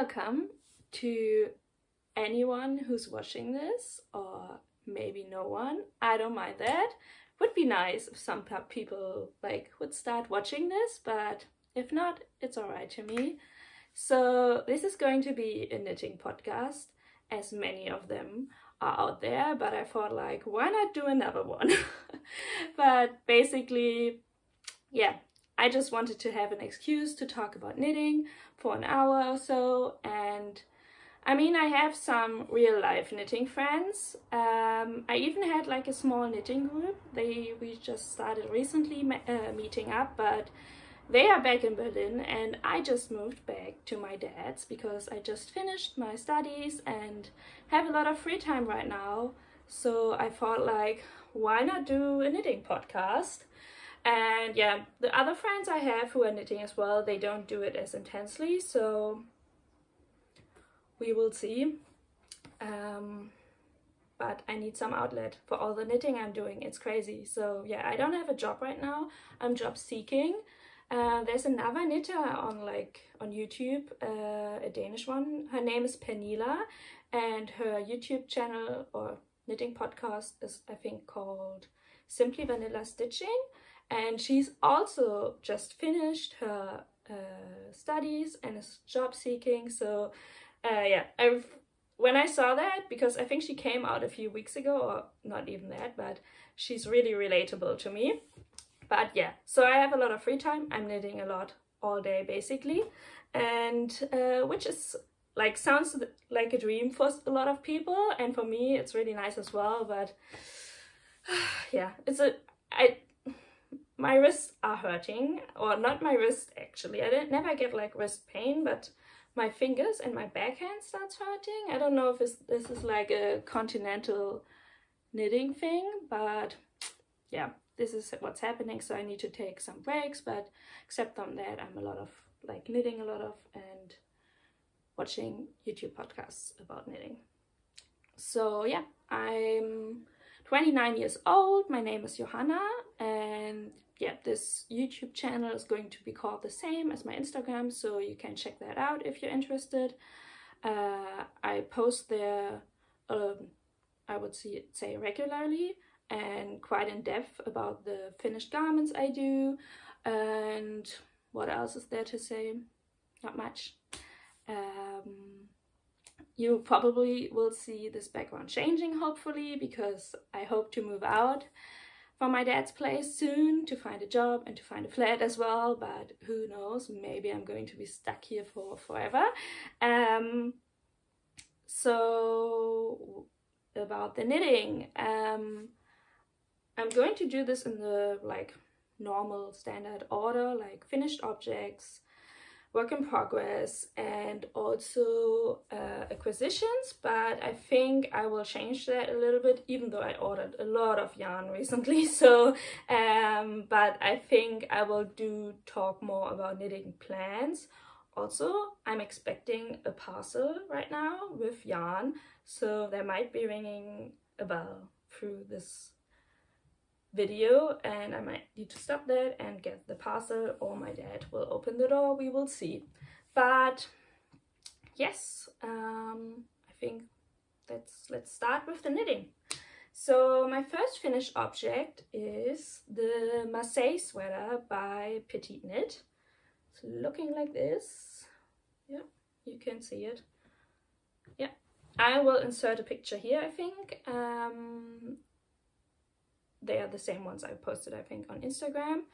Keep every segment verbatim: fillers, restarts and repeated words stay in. welcome to anyone who's watching this, or maybe no one, I don't mind that. Would be nice if some people like would start watching this, but if not, it's alright to me. So this is going to be a knitting podcast, as many of them are out there, but I thought like, why not do another one? But basically, yeah, I just wanted to have an excuse to talk about knitting for an hour or so. And I mean, I have some real life knitting friends. Um, I even had like a small knitting group. They we just started recently uh, meeting up, but they are back in Berlin and I just moved back to my dad's because I just finished my studies and have a lot of free time right now. So I thought like, why not do a knitting podcast? And yeah, the other friends I have who are knitting as well, they don't do it as intensely, so we will see, um, but I need some outlet for all the knitting I'm doing. It's crazy. So yeah, I don't have a job right now. I'm job seeking. Uh, there's another knitter on like on YouTube, uh, a Danish one. Her name is Pernilla, and her YouTube channel or knitting podcast is, I think, called Simply Vanilla Stitching. And she's also just finished her uh, studies and is job seeking. So. Uh, yeah, I've, when I saw that, because I think she came out a few weeks ago, or not even that, but she's really relatable to me. But yeah, so I have a lot of free time. I'm knitting a lot all day, basically, and uh, which is like sounds like a dream for a lot of people, and for me, it's really nice as well. But yeah, it's a I. My wrists are hurting, or not my wrist actually. I didn't never get like wrist pain, but my fingers and my backhand starts hurting. I don't know if it's, this is like a continental knitting thing, but yeah, this is what's happening. So I need to take some breaks, but except from that, I'm a lot of like knitting a lot of and watching YouTube podcasts about knitting. So yeah, I'm twenty-nine years old. My name is Johanna, and yeah, this YouTube channel is going to be called the same as my Instagram, so you can check that out if you're interested. Uh, I post there, um, I would say regularly and quite in depth about the finished garments I do, and what else is there to say? Not much. Um, you probably will see this background changing, hopefully, because I hope to move out from my dad's place soon to find a job and to find a flat as well, but who knows, maybe I'm going to be stuck here for forever. Um, so about the knitting, um, I'm going to do this in the like normal standard order, like finished objects, work in progress, and also uh, acquisitions, but I think I will change that a little bit, even though I ordered a lot of yarn recently. So um, but I think I will do talk more about knitting plans. Also, I'm expecting a parcel right now with yarn, so there might be ringing a bell through this video, and I might need to stop that and get the parcel, or my dad will open the door, we will see. But yes, um, I think let's let's start with the knitting. So my first finished object is the Marseille Sweater by PetiteKnit. It's looking like this. Yeah, you can see it. Yeah, I will insert a picture here, I think. Um, They are the same ones I posted, I think, on Instagram.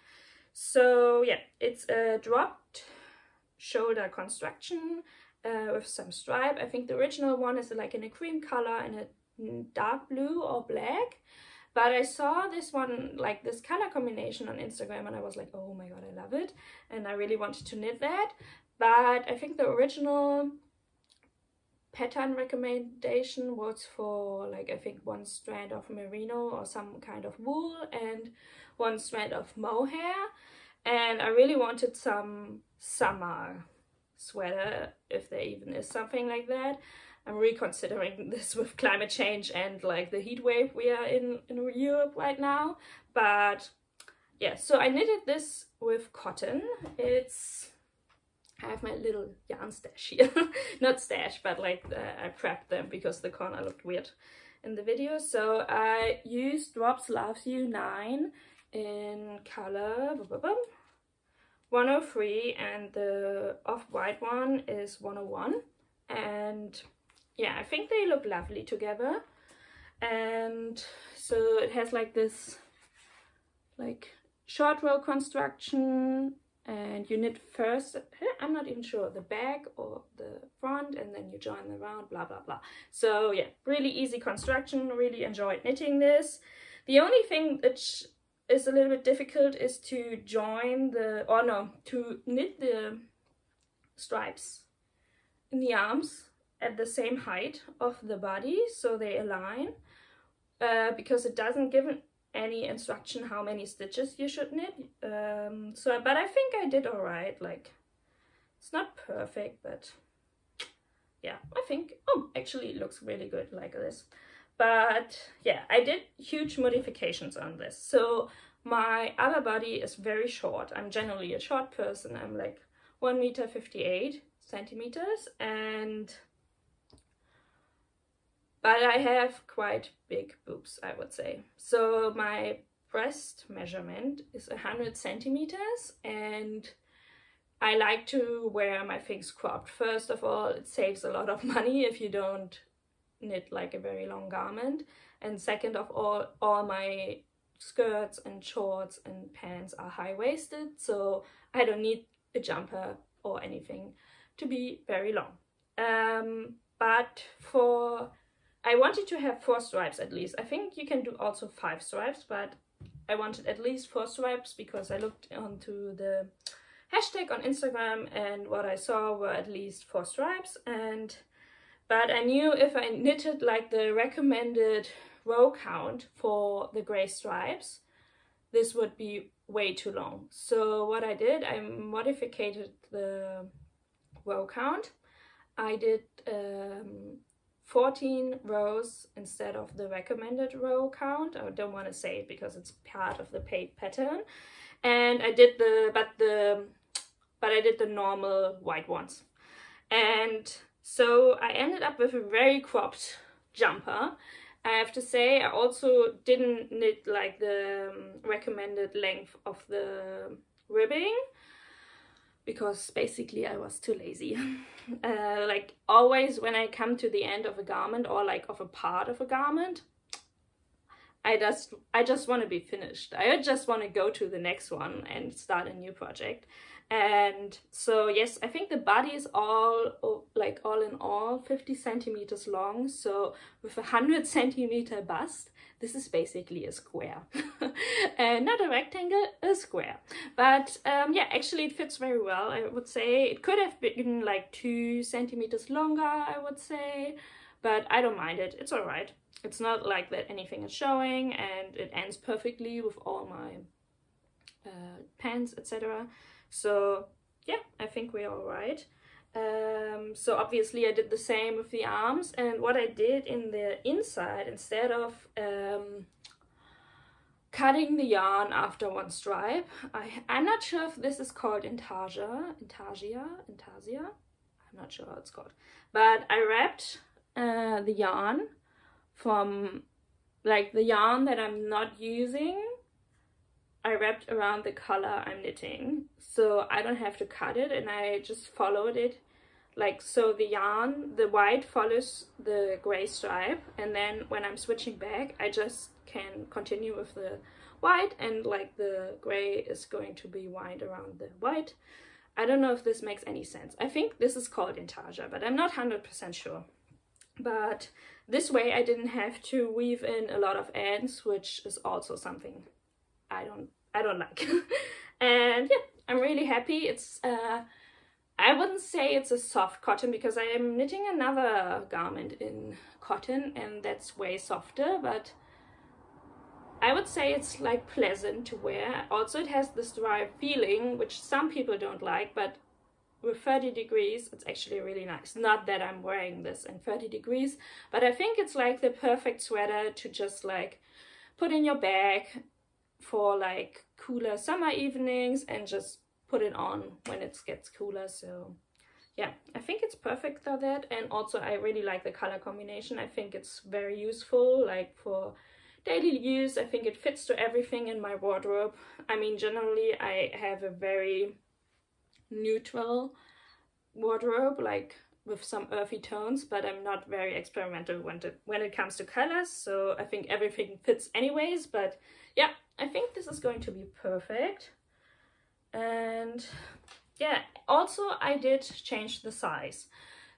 So yeah, it's a dropped shoulder construction uh, with some stripe. I think the original one is like in a cream color and a dark blue or black. But I saw this one, like this color combination on Instagram, and I was like, oh my god, I love it. And I really wanted to knit that. But I think the original pattern recommendation was for like, I think, one strand of merino or some kind of wool and one strand of mohair, and I really wanted some summer sweater, if there even is something like that. I'm reconsidering this with climate change and like the heat wave we are in in Europe right now, but yeah, so I knitted this with cotton. It's I have my little yarn stash here. Not stash, but like the, I prepped them because the corner looked weird in the video. So I used Drops Love You nine in color one oh three, and the off-white one is one oh one. And yeah, I think they look lovely together. And so it has like this like short row construction, and you knit first, I'm not even sure, the back or the front, and then you join the round, blah blah blah. So yeah, really easy construction, really enjoyed knitting this. The only thing that is a little bit difficult is to join the, or no, to knit the stripes in the arms at the same height of the body so they align, uh, because it doesn't give an any instruction how many stitches you should knit, um, so but I think I did all right. Like, it's not perfect, but yeah, I think, oh, actually it looks really good like this. But yeah, I did huge modifications on this. So my other body is very short. I'm generally a short person. I'm like one meter fifty-eight centimeters, and but I have quite big boobs, I would say. So my breast measurement is one hundred centimeters, and I like to wear my things cropped. First of all, it saves a lot of money if you don't knit like a very long garment. And second of all, all my skirts and shorts and pants are high-waisted, so I don't need a jumper or anything to be very long. Um, but for... I wanted to have four stripes at least. I think you can do also five stripes, but I wanted at least four stripes because I looked onto the hashtag on Instagram and what I saw were at least four stripes. And but I knew if I knitted like the recommended row count for the gray stripes, this would be way too long. So what I did, I modified the row count. I did um, fourteen rows instead of the recommended row count. I don't want to say it because it's part of the paid pattern. And I did the but the but I did the normal white ones. And so I ended up with a very cropped jumper. I have to say, I also didn't knit like the recommended length of the ribbing, because basically I was too lazy. Uh, like always when I come to the end of a garment or like of a part of a garment, I just I just want to be finished. I just want to go to the next one and start a new project. And so yes, I think the body is all like all in all fifty centimeters long. So with a one hundred centimeter bust, this is basically a square. And not a rectangle, a square. But um, yeah, actually it fits very well, I would say. It could have been like two centimeters longer, I would say, but I don't mind it. It's all right. It's not like that anything is showing, and it ends perfectly with all my uh, pants, et cetera. So yeah, I think we're all right. Um, so obviously I did the same with the arms, and what I did in the inside, instead of um, cutting the yarn after one stripe, I, I'm not sure if this is called intarsia, intarsia, intarsia, I'm not sure how it's called, but I wrapped uh, the yarn from like the yarn that I'm not using. I wrapped around the color I'm knitting, so I don't have to cut it, and I just followed it like so. The yarn, the white follows the gray stripe, and then when I'm switching back, I just can continue with the white, and like the gray is going to be wound around the white. I don't know if this makes any sense. I think this is called intarsia, but I'm not one hundred percent sure. But this way I didn't have to weave in a lot of ends, which is also something I don't I don't like. And yeah, I'm really happy. It's uh I wouldn't say it's a soft cotton, because I am knitting another garment in cotton and that's way softer, but I would say it's like pleasant to wear. Also it has this dry feeling which some people don't like, but with thirty degrees it's actually really nice. Not that I'm wearing this in thirty degrees, but I think it's like the perfect sweater to just like put in your bag for like cooler summer evenings and just put it on when it gets cooler. So yeah, I think it's perfect for that. And also I really like the color combination. I think it's very useful, like for daily use. I think it fits to everything in my wardrobe. I mean, generally I have a very neutral wardrobe, like with some earthy tones, but I'm not very experimental when, to, when it comes to colors. So I think everything fits anyways, but yeah, I think this is going to be perfect. And yeah, also I did change the size.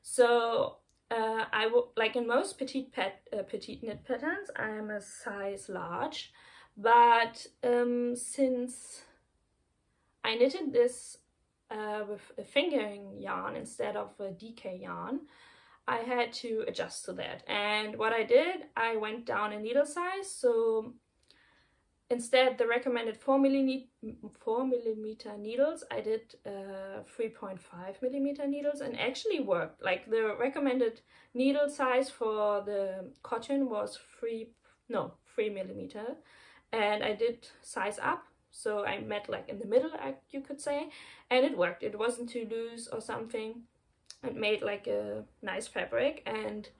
So uh, I will, like in most petite pet, uh, petite knit patterns, I am a size large, but um, since I knitted this Uh, with a fingering yarn instead of a D K yarn, I had to adjust to that. And what I did, I went down a needle size. So instead the recommended four millimeter four millimeter needles, I did uh, three point five millimeter needles, and actually worked. Like the recommended needle size for the cotton was three no three millimeter, and I did size up. So I met like in the middle, you could say, and it worked. It wasn't too loose or something. It made like a nice fabric. And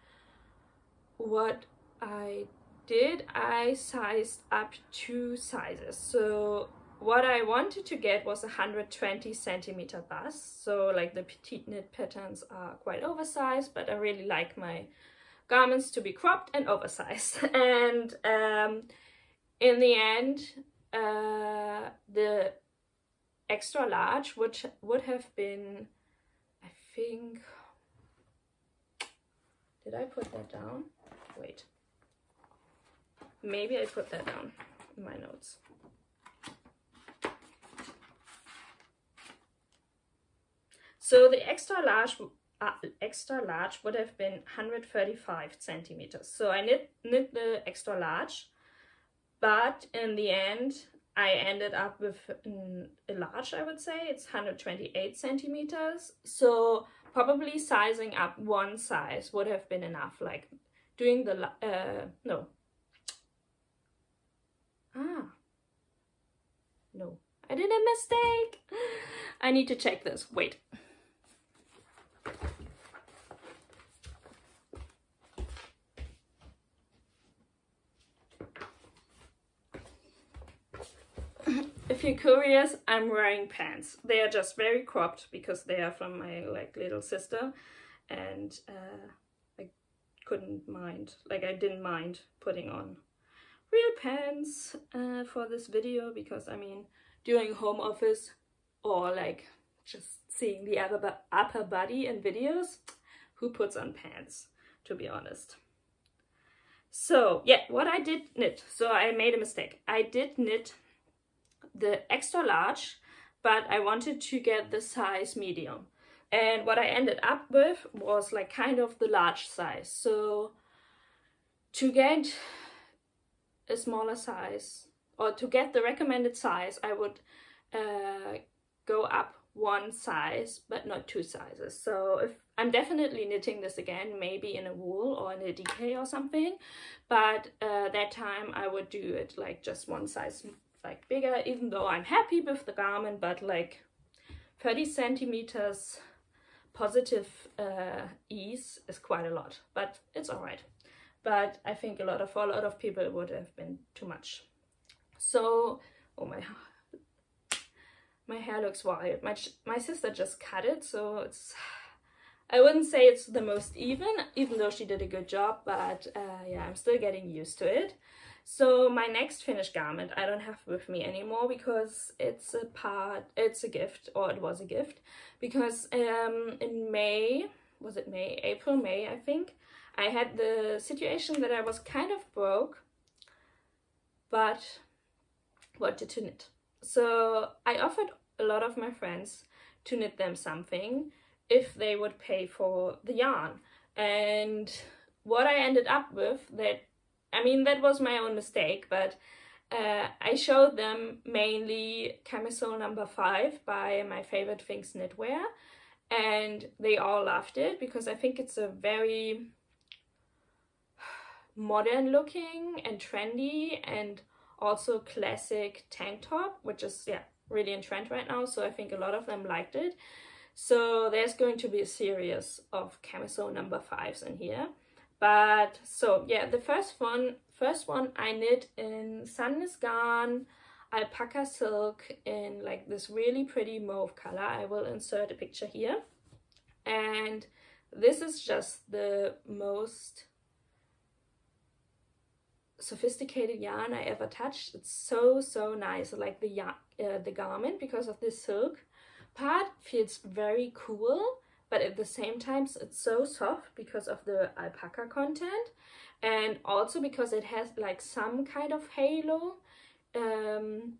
what I did, I sized up two sizes. So what I wanted to get was one hundred twenty centimeter bust. So like the petite knit patterns are quite oversized, but I really like my garments to be cropped and oversized. And um, in the end, Uh, the extra large, which would have been, I think, did I put that down? Wait, maybe I put that down in my notes. So the extra large, uh, extra large would have been one hundred thirty-five centimeters. So I knit, knit the extra large. But in the end, I ended up with a large, I would say. It's one hundred twenty-eight centimeters. So probably sizing up one size would have been enough. Like doing the, uh, no. Ah, no, I did a mistake. I need to check this, wait. If you're curious, I'm wearing pants. They are just very cropped because they are from my like little sister, and uh, I couldn't mind, like I didn't mind putting on real pants uh, for this video, because I mean, doing home office or like just seeing the upper, upper body in videos, who puts on pants, to be honest? So yeah, what I did knit, so I made a mistake. I did knit the extra large, but I wanted to get the size medium, and what I ended up with was like kind of the large size. So to get a smaller size, or to get the recommended size, I would uh, go up one size but not two sizes. So if I'm definitely knitting this again, maybe in a wool or in a D K or something, but uh, that time I would do it like just one size like bigger, even though I'm happy with the garment, but like thirty centimeters positive uh, ease is quite a lot, but it's all right. But I think a lot of, for a lot of people it would have been too much. So, oh my, my hair looks wild. My, my sister just cut it, so it's, I wouldn't say it's the most even, even though she did a good job, but uh, yeah, I'm still getting used to it. So my next finished garment I don't have with me anymore, because it's a part, it's a gift, or it was a gift, because um, in May, was it May, April, May, I think, I had the situation that I was kind of broke, but wanted to knit. So I offered a lot of my friends to knit them something if they would pay for the yarn. And what I ended up with, that I mean, that was my own mistake, but uh, I showed them mainly Camisole number five by My Favorite Things Knitwear, and they all loved it because I think it's a very modern looking and trendy and also classic tank top, which is, yeah, really in trend right now, so I think a lot of them liked it. So there's going to be a series of camisole number fives in here. But so yeah, the first one first one I knit in Sandnes Garn alpaca silk in like this really pretty mauve color. I will insert a picture here, and this is just the most sophisticated yarn I ever touched. It's so so nice. I like the yarn, uh, the garment, because of this silk part, feels very cool, but at the same time it's so soft because of the alpaca content, and also because it has like some kind of halo. Um,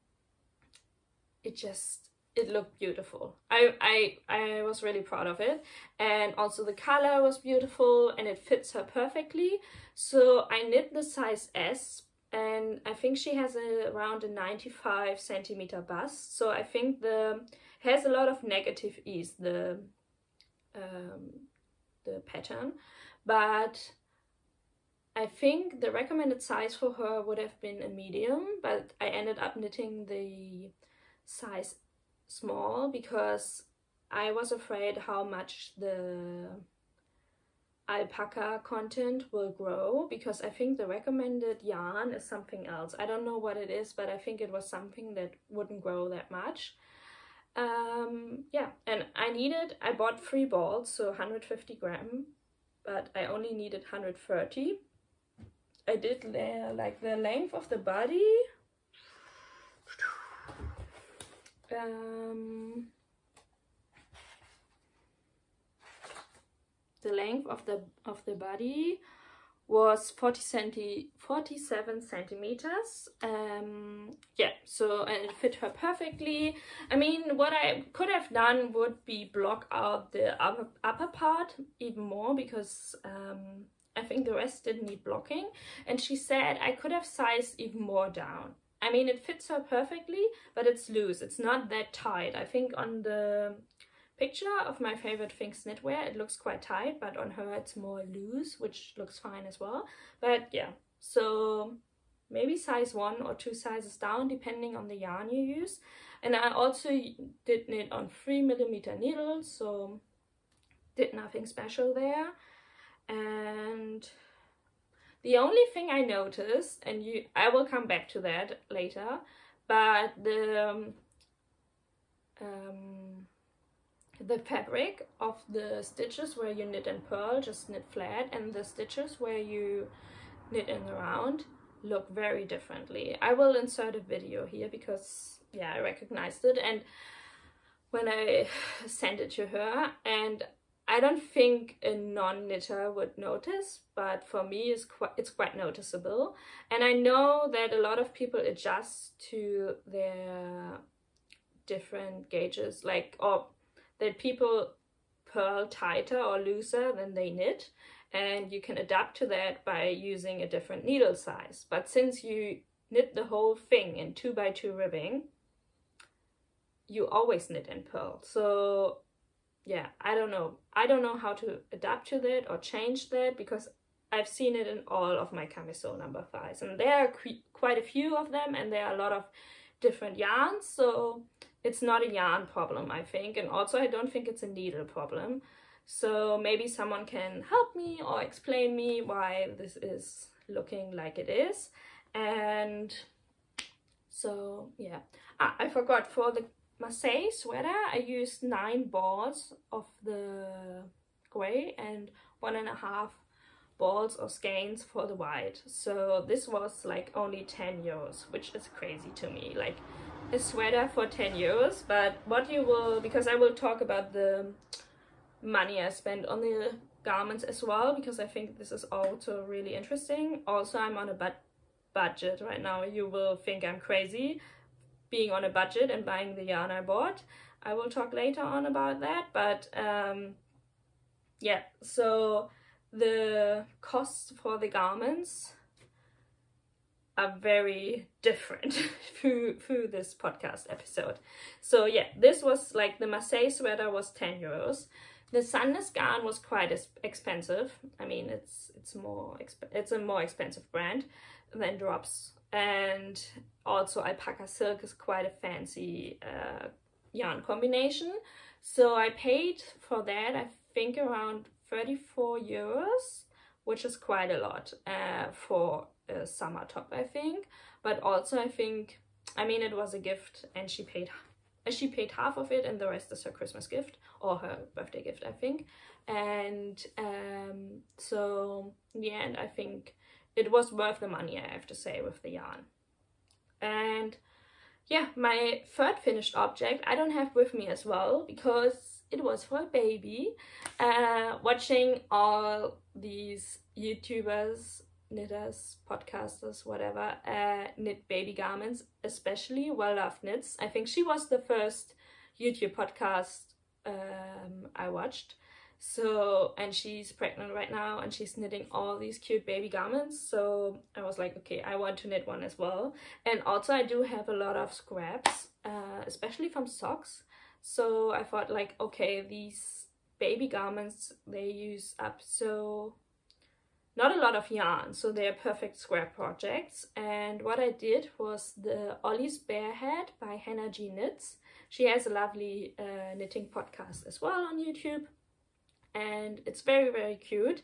it just, it looked beautiful. I, I, I was really proud of it, and also the color was beautiful and it fits her perfectly. So I knit the size S, and I think she has a, around a ninety-five centimeter bust, so I think the has a lot of negative ease, the um, the pattern, but I think the recommended size for her would have been a medium, but I ended up knitting the size small because I was afraid how much the alpaca content will grow, because I think the recommended yarn is something else. I don't know what it is, but I think it was something that wouldn't grow that much. Um, yeah, and I needed, I bought three balls, so one hundred fifty gram, but I only needed one hundred thirty. I did layer like the length of the body, um, the length of the of the body was forty-seven centimeters. Um, yeah, so, and it fit her perfectly. I mean, what I could have done would be block out the upper, upper part even more, because um, I think the rest didn't need blocking, and she said I could have sized even more down. I mean, it fits her perfectly, but it's loose, it's not that tight. I think on the picture of My Favorite Things Knitwear it looks quite tight, but on her it's more loose, which looks fine as well. But yeah, so maybe size one or two sizes down depending on the yarn you use. And I also did knit on three millimeter needles, so did nothing special there. And the only thing I noticed, and you I will come back to that later, but the um, um, the fabric of the stitches where you knit and purl, just knit flat, and the stitches where you knit in the round look very differently. I will insert a video here because yeah, I recognized it, and when I sent it to her, and I don't think a non-knitter would notice, but for me it's quite, it's quite noticeable. And I know that a lot of people adjust to their different gauges, like, or that people purl tighter or looser than they knit, and you can adapt to that by using a different needle size. But since you knit the whole thing in two by two ribbing, you always knit and purl. So yeah, I don't know. I don't know how to adapt to that or change that, because I've seen it in all of my camisole number fives, and there are qu quite a few of them, and there are a lot of different yarns, so it's not a yarn problem, I think. And also I don't think it's a needle problem, so maybe someone can help me or explain me why this is looking like it is. And so yeah, ah, I forgot, for the Marseille Sweater I used nine balls of the grey and one and a half balls or skeins for the white. So this was like only ten euros, which is crazy to me, like a sweater for ten euros. But what you will, because I will talk about the money I spend on the garments as well, because I think this is also really interesting. Also I'm on a bu budget right now. You will think I'm crazy being on a budget and buying the yarn I bought. I will talk later on about that, but um, yeah, so the costs for the garments are very different through, through this podcast episode. So yeah, this was like the Marseille Sweater was ten euros. The Sandnes Garn was quite expensive. I mean, it's it's more exp it's a more expensive brand. and then Drops. And also alpaca silk is quite a fancy uh, yarn combination. So I paid for that, I think, around thirty-four euros, which is quite a lot uh, for a summer top, I think. But also, I think, I mean, it was a gift, and she paid she paid half of it, and the rest is her Christmas gift or her birthday gift, I think. And um, so in the end, I think it was worth the money, I have to say, with the yarn. And yeah, my third finished object I don't have with me as well, because it was for a baby. Uh, watching all these YouTubers, knitters, podcasters, whatever, uh, knit baby garments, especially Well Loved Knits. I think she was the first YouTube podcast um, I watched. So, and she's pregnant right now, and she's knitting all these cute baby garments. So I was like, okay, I want to knit one as well. And also I do have a lot of scraps, uh, especially from socks. So I thought like, okay, these baby garments, they use up so not a lot of yarn, so they are perfect scrap projects. And what I did was the Ollies Bear Hat by Hannah Graham. She has a lovely uh, knitting podcast as well on YouTube. And it's very, very cute.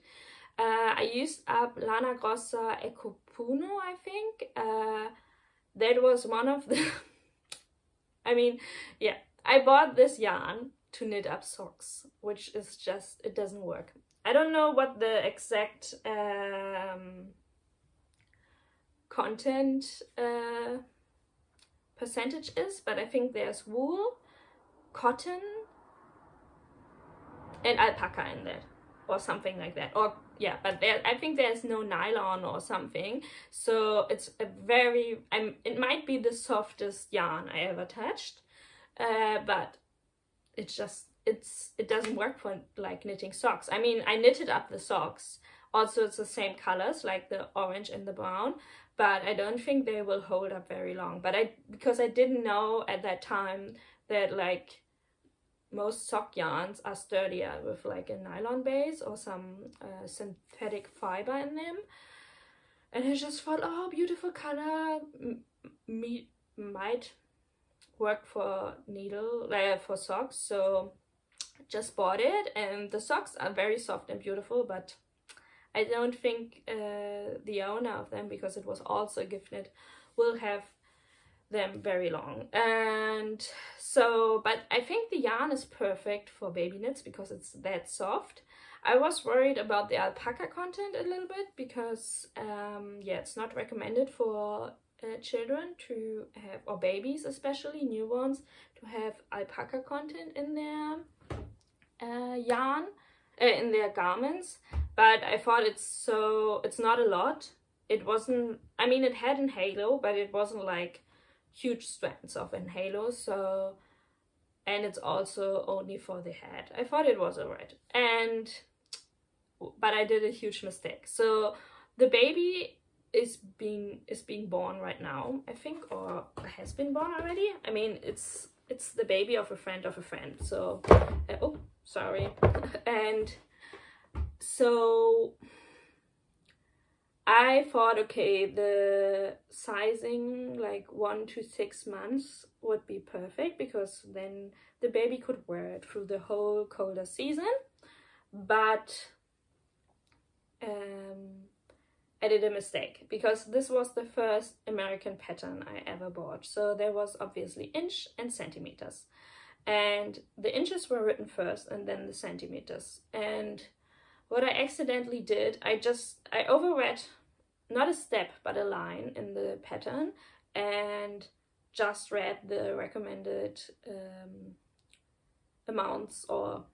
Uh, I used up Lana Grossa Eco Puno, I think. Uh, that was one of the... I mean, yeah. I bought this yarn to knit up socks, which is just... It doesn't work. I don't know what the exact um, content uh, percentage is, but I think there's wool, cotton, and alpaca in there or something like that. Or yeah, but there, I think there's no nylon or something. So it's a very, I'm, it might be the softest yarn I ever touched, uh, but it's just, it's it doesn't work for like knitting socks. I mean, I knitted up the socks. Also, it's the same colors, like the orange and the brown, but I don't think they will hold up very long. But I, because I didn't know at that time that like most sock yarns are sturdier with like a nylon base or some uh, synthetic fiber in them. And I just thought, oh, beautiful color, me might work for needle, uh, for socks. So just bought it, and the socks are very soft and beautiful, but I don't think uh, the owner of them, because it was also a gift knit, will have them very long. And so, but I think the yarn is perfect for baby knits because it's that soft. I was worried about the alpaca content a little bit because um yeah, it's not recommended for uh, children to have, or babies, especially newborns, to have alpaca content in their uh, yarn uh, in their garments. But I thought it's so, it's not a lot. It wasn't, I mean, it had an halo, but it wasn't like huge strands of an halo. So, and it's also only for the head. I thought it was alright, and but I did a huge mistake. So the baby is being is being born right now, I think, or has been born already. I mean, it's it's the baby of a friend of a friend. So uh, oh, sorry. And so I thought, okay, the sizing like one to six months would be perfect, because then the baby could wear it through the whole colder season. But um, I did a mistake, because this was the first American pattern I ever bought. So there was obviously inch and centimeters, and the inches were written first and then the centimeters. And what I accidentally did, I just, I overread not a step, but a line in the pattern, and just read the recommended um, amounts or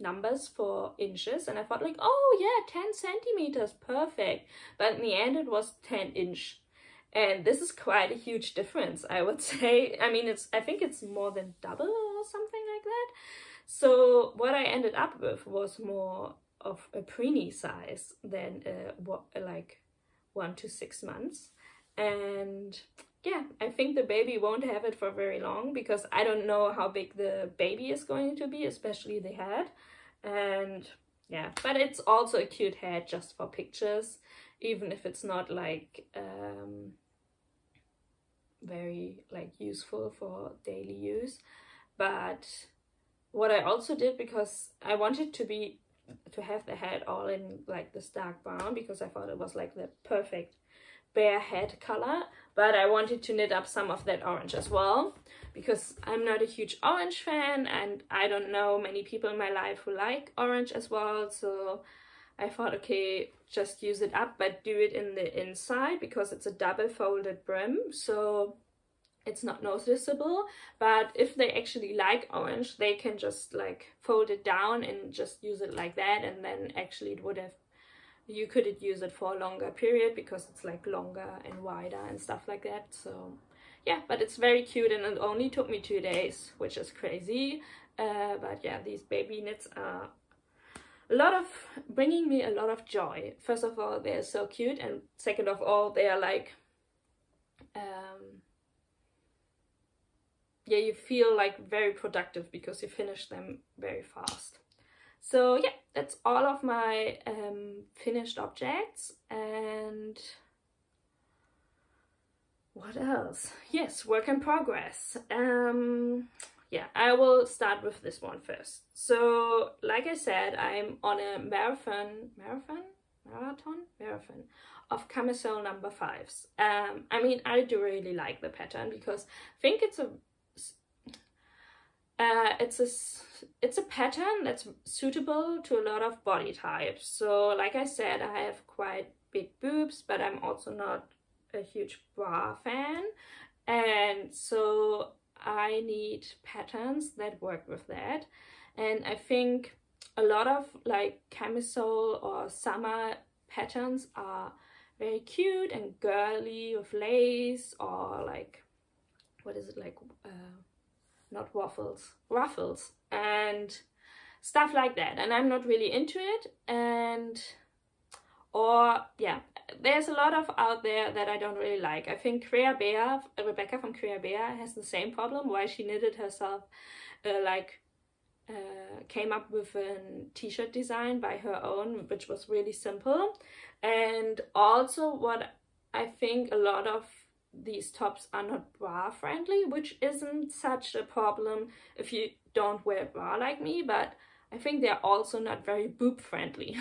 numbers for inches. And I thought like, oh yeah, ten centimeters, perfect. But in the end, it was ten inch. And this is quite a huge difference, I would say. I mean, it's, I think it's more than double or something like that. So what I ended up with was more of a preemie size than uh, what, like one to six months. And yeah, I think the baby won't have it for very long, because I don't know how big the baby is going to be, especially the head. And yeah, but it's also a cute head just for pictures. even if it's not like um, very like useful for daily use. But what I also did, because I wanted to be to have the hat all in like this dark brown, because I thought it was like the perfect bear hat color, but I wanted to knit up some of that orange as well, because I'm not a huge orange fan and I don't know many people in my life who like orange as well. So I thought, okay, just use it up, but do it in the inside, because it's a double folded brim, so it's not noticeable. But if they actually like orange, they can just like fold it down and just use it like that, and then actually it would have, you could use it for a longer period, because it's like longer and wider and stuff like that. So yeah, but it's very cute, and it only took me two days, which is crazy. Uh, but yeah, these baby knits are a lot of bringing me a lot of joy. First of all, they're so cute, and second of all, they are like um yeah, you feel like very productive because you finish them very fast. So yeah, that's all of my um finished objects. And what else? Yes, work in progress. Um yeah, I will start with this one first. So like I said, I'm on a marathon marathon marathon marathon of camisole number fives. um I mean, I do really like the pattern, because I think it's a uh it's a it's a pattern that's suitable to a lot of body types. So like I said, I have quite big boobs, but I'm also not a huge bra fan, and so I need patterns that work with that. And I think a lot of like camisole or summer patterns are very cute and girly with lace, or like, what is it, like uh, not waffles ruffles and stuff like that, and I'm not really into it. And or yeah, there's a lot of out there that I don't really like. I think Crea Bea, Rebecca from Crea Bea, has the same problem, why she knitted herself uh, like uh, came up with a t-shirt design by her own, which was really simple. And also what I think, a lot of these tops are not bra friendly, which isn't such a problem if you don't wear a bra like me, but I think they're also not very boob friendly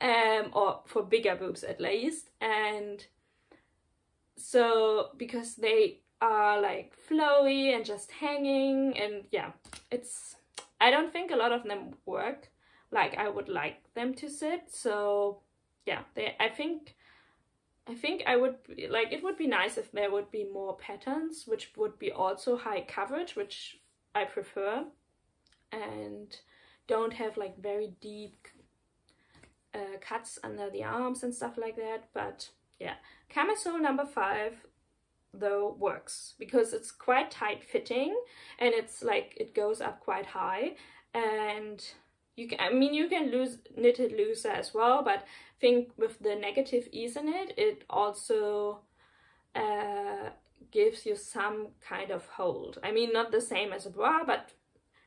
um, or for bigger boobs at least. And so because they are like flowy and just hanging, and yeah, it's, I don't think a lot of them work like I would like them to sit. So yeah, they, I think I think I would like, it would be nice if there would be more patterns which would be also high coverage, which I prefer, and don't have like very deep uh, cuts under the arms and stuff like that. But yeah, camisole number five though works, because it's quite tight fitting, and it's like it goes up quite high, and you can, I mean, you can lose knit it looser as well, but I think with the negative ease in it, it also uh, gives you some kind of hold. I mean, not the same as a bra, but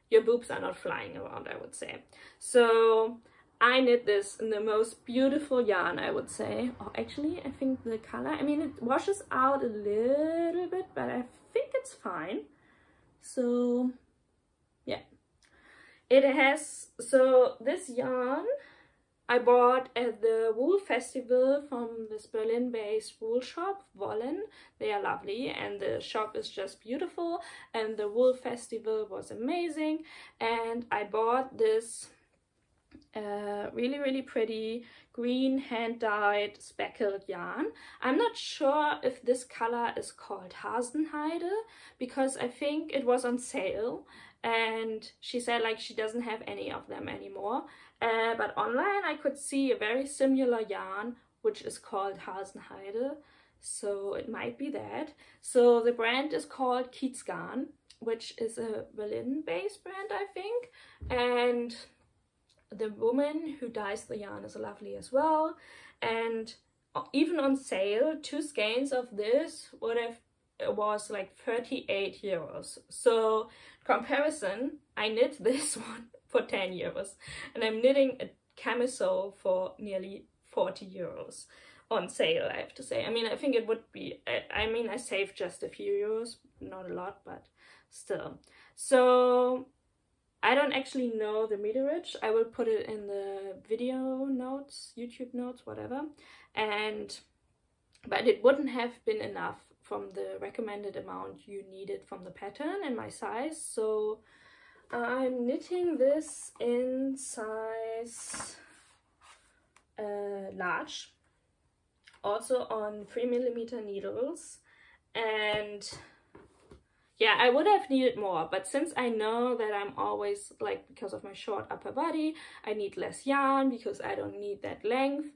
your boobs are not flying around, I would say. So I knit this in the most beautiful yarn, I would say. Oh, actually, I think the color, I mean, it washes out a little bit, but I think it's fine. So yeah, it has, so this yarn I bought at the wool festival from this Berlin-based wool shop, Wollen. They are lovely, and the shop is just beautiful, and the wool festival was amazing. And I bought this uh, really, really pretty green hand-dyed speckled yarn. I'm not sure if this color is called Hasenheide, because I think it was on sale, and she said like she doesn't have any of them anymore. Uh, but online I could see a very similar yarn which is called Hasenheide, so it might be that. So the brand is called Kiezgarn, which is a Berlin-based brand, I think, and the woman who dyes the yarn is lovely as well. And even on sale, two skeins of this would have was like thirty-eight euros. So comparison, I knit this one for ten euros, and I'm knitting a camisole for nearly forty euros on sale, I have to say. I mean, I think it would be, I, I mean, I saved just a few euros, not a lot, but still. So I don't actually know the meterage. I will put it in the video notes, YouTube notes, whatever. And, but it wouldn't have been enough from the recommended amount you needed from the pattern and my size. So I'm knitting this in size uh, large, also on three millimeter needles. And yeah, I would have needed more, but since I know that I'm always like, because of my short upper body, I need less yarn because I don't need that length,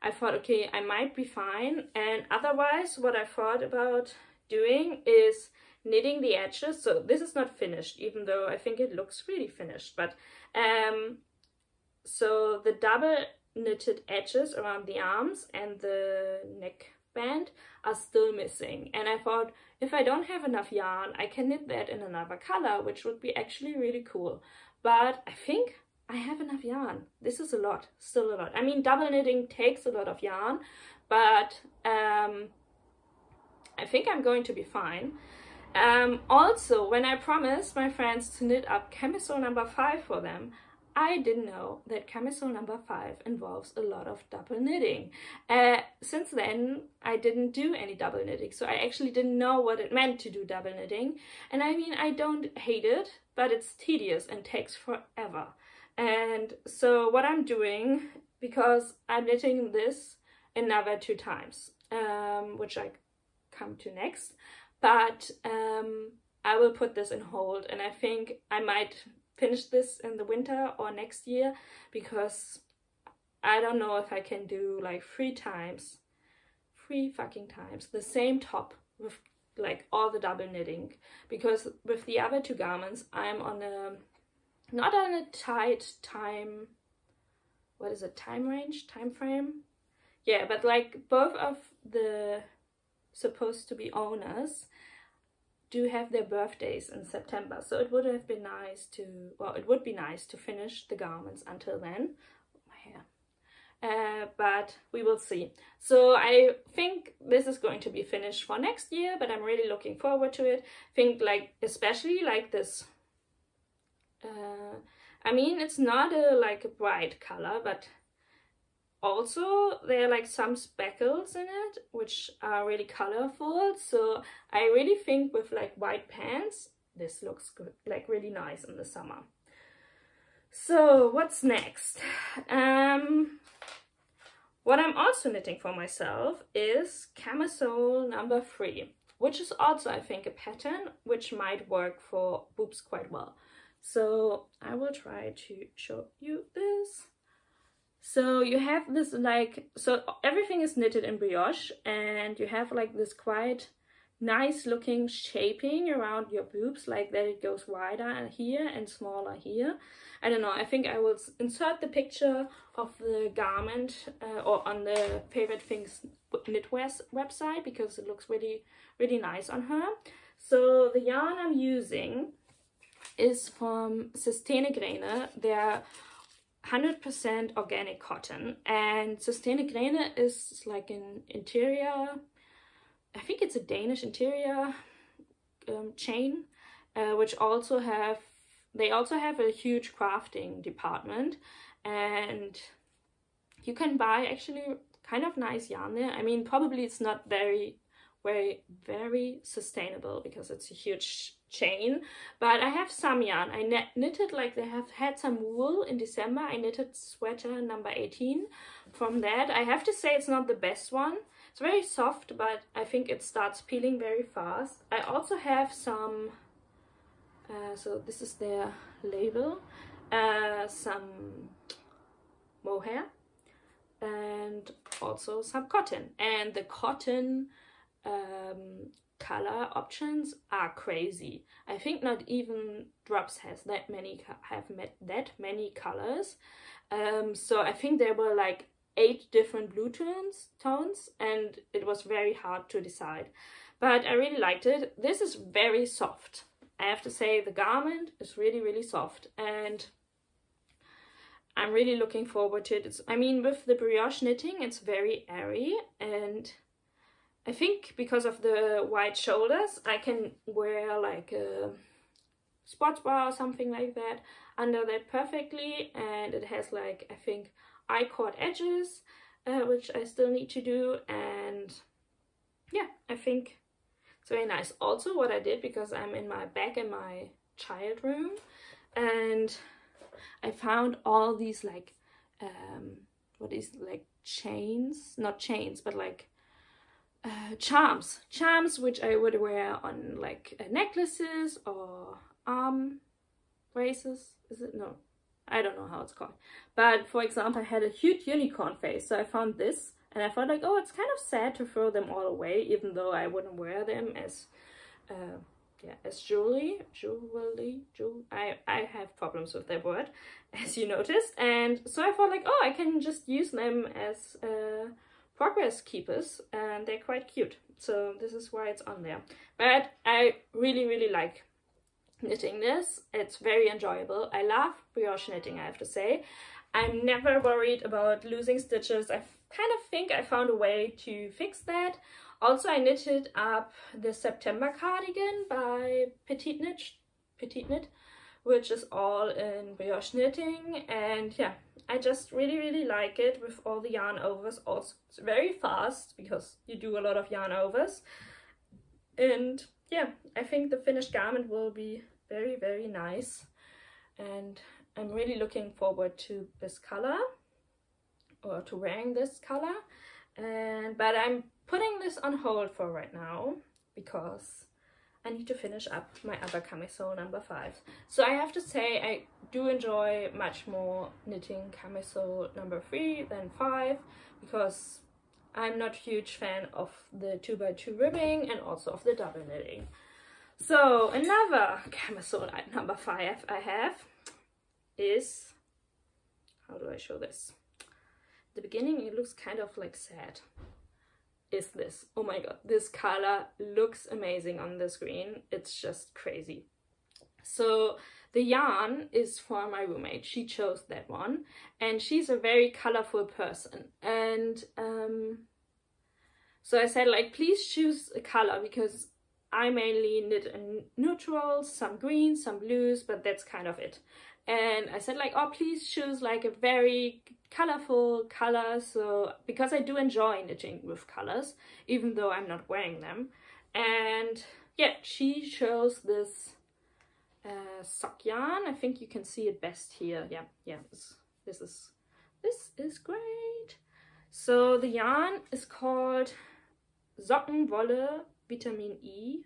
I thought, okay, I might be fine. And otherwise what I thought about doing is knitting the edges. So this is not finished, even though I think it looks really finished, but um so the double knitted edges around the arms and the neck band are still missing, and I thought if I don't have enough yarn I can knit that in another color, which would be actually really cool. But I think I have enough yarn. This is a lot, still a lot. I mean, double knitting takes a lot of yarn, but um I think I'm going to be fine. Um also, when I promised my friends to knit up camisole number five for them, I didn't know that camisole number five involves a lot of double knitting. Uh, since then, I didn't do any double knitting, so I actually didn't know what it meant to do double knitting. And I mean, I don't hate it, but it's tedious and takes forever. And so what I'm doing, because I'm knitting this another two times, um, which I come to next, but um, I will put this in hold, and I think I might finish this in the winter or next year, because I don't know if I can do like three times, three fucking times, the same top with like all the double knitting, because with the other two garments I'm on a, not on a tight time, what is it, time range, time frame? Yeah, but like both of the supposed to be owners do have their birthdays in September, so it would have been nice to, well, it would be nice to finish the garments until then. Oh, my hair. Uh, but we will see. So I think this is going to be finished for next year, but I'm really looking forward to it. I think like, especially like this, uh, I mean, it's not a like a bright color, but also there are like some speckles in it which are really colorful, so I really think with like white pants this looks good, like really nice in the summer. So what's next? Um what I'm also knitting for myself is camisole number three, which is also I think a pattern which might work for boobs quite well, so I will try to show you this. So you have this like, so everything is knitted in brioche, and you have like this quite nice looking shaping around your boobs, like that it goes wider here and smaller here. I don't know, I think I will insert the picture of the garment uh, or on the Favorite Things Knitwear's website, because it looks really, really nice on her. So the yarn I'm using is from Søstrene Grene. They're one hundred percent organic cotton, and Søstrene Grene is like an interior, I think it's a Danish interior um, chain, uh, which also have, they also have a huge crafting department, and you can buy actually kind of nice yarn there. I mean, probably it's not very very very sustainable because it's a huge chain, but I have some yarn. I knitted, like they have had some wool in December, I knitted sweater number eighteen from that. I have to say it's not the best one, it's very soft, but I think it starts peeling very fast. I also have some uh, so this is their label, uh, some mohair and also some cotton, and the cotton um color options are crazy. I think not even Drops has that many have met that many colors. Um so I think there were like eight different blue tones tones and it was very hard to decide, but I really liked it. This is very soft, I have to say. The garment is really really soft, and I'm really looking forward to it. It's, I mean, with the brioche knitting, it's very airy, and I think because of the wide shoulders, I can wear like a sports bra or something like that under that perfectly. And it has like, I think, I-cord edges, uh, which I still need to do. And yeah, I think it's very nice. Also what I did, because I'm in my bag in my child room, and I found all these like, um, what is like chains, not chains, but like Uh, charms charms which I would wear on like uh, necklaces or arm braces. Is it? No, I don't know how it's called. But for example, I had a huge unicorn face, so I found this and I thought like, oh, it's kind of sad to throw them all away, even though I wouldn't wear them as uh, yeah, as jewelry jewelry jewel I, I have problems with that word, as you noticed. And so I thought like, oh, I can just use them as uh, progress keepers, and they're quite cute, so this is why it's on there. But I really really like knitting this. It's very enjoyable. I love brioche knitting, I have to say. I'm never worried about losing stitches. I kind of think I found a way to fix that. Also, I knitted up the September cardigan by PetiteKnit, PetiteKnit, which is all in brioche knitting, and yeah, I just really really like it with all the yarn overs. Also it's very fast because you do a lot of yarn overs, and yeah, I think the finished garment will be very very nice, and I'm really looking forward to this color, or to wearing this color. And but I'm putting this on hold for right now because I need to finish up my other camisole number five. So I have to say, I do enjoy much more knitting camisole number three than five, because I'm not a huge fan of the two by two ribbing and also of the double knitting. So another camisole number five I have is, how do I show this? At the beginning it looks kind of like sad. Is this, oh my god, this color looks amazing on the screen. It's just crazy. So the yarn is for my roommate. She chose that one, and she's a very colorful person, and um so I said like, please choose a color, because I mainly knit in neutrals, some greens, some blues, but that's kind of it. And I said like, oh, please choose like a very colorful color, so because I do enjoy knitting with colors, even though I'm not wearing them. And yeah, she chose this uh, sock yarn. I think you can see it best here. Yeah, yeah, this, this is this is great. So the yarn is called Sockenwolle Vitamin E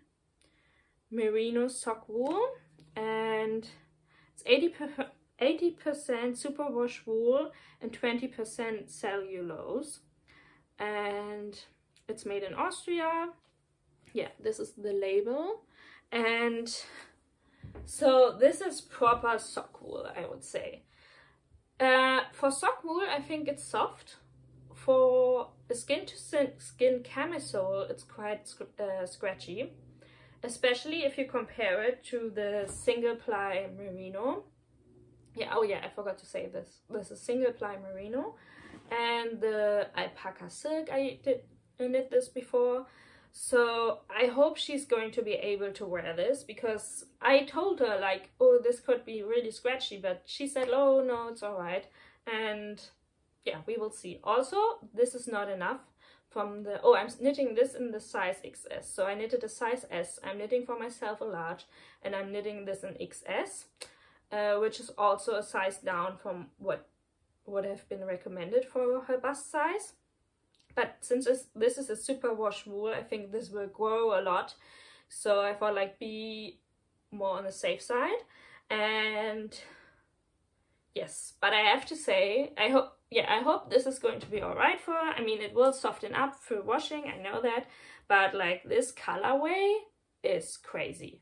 merino sock wool, and it's eighty percent superwash wool and twenty percent cellulose, and it's made in Austria. Yeah, this is the label. And so this is proper sock wool, I would say. Uh, for sock wool, I think it's soft. For a skin to skin camisole, it's quite uh, scratchy, especially if you compare it to the single ply merino. Yeah, oh yeah, I forgot to say this. This is single ply merino, and the alpaca silk. I did knit this before, so I hope she's going to be able to wear this, because I told her like, oh, this could be really scratchy, but she said, oh no, it's all right. And yeah, we will see. Also, this is not enough from the, oh, I'm knitting this in the size X S. So I knitted a size S. I'm knitting for myself a large, and I'm knitting this in X S, uh, which is also a size down from what would have been recommended for her bust size. But since this, this is a superwash wool, I think this will grow a lot. So I thought like, be more on the safe side. And yes, but I have to say, I hope, yeah, I hope this is going to be all right for her. I mean, it will soften up through washing, I know that, but like, this colorway is crazy.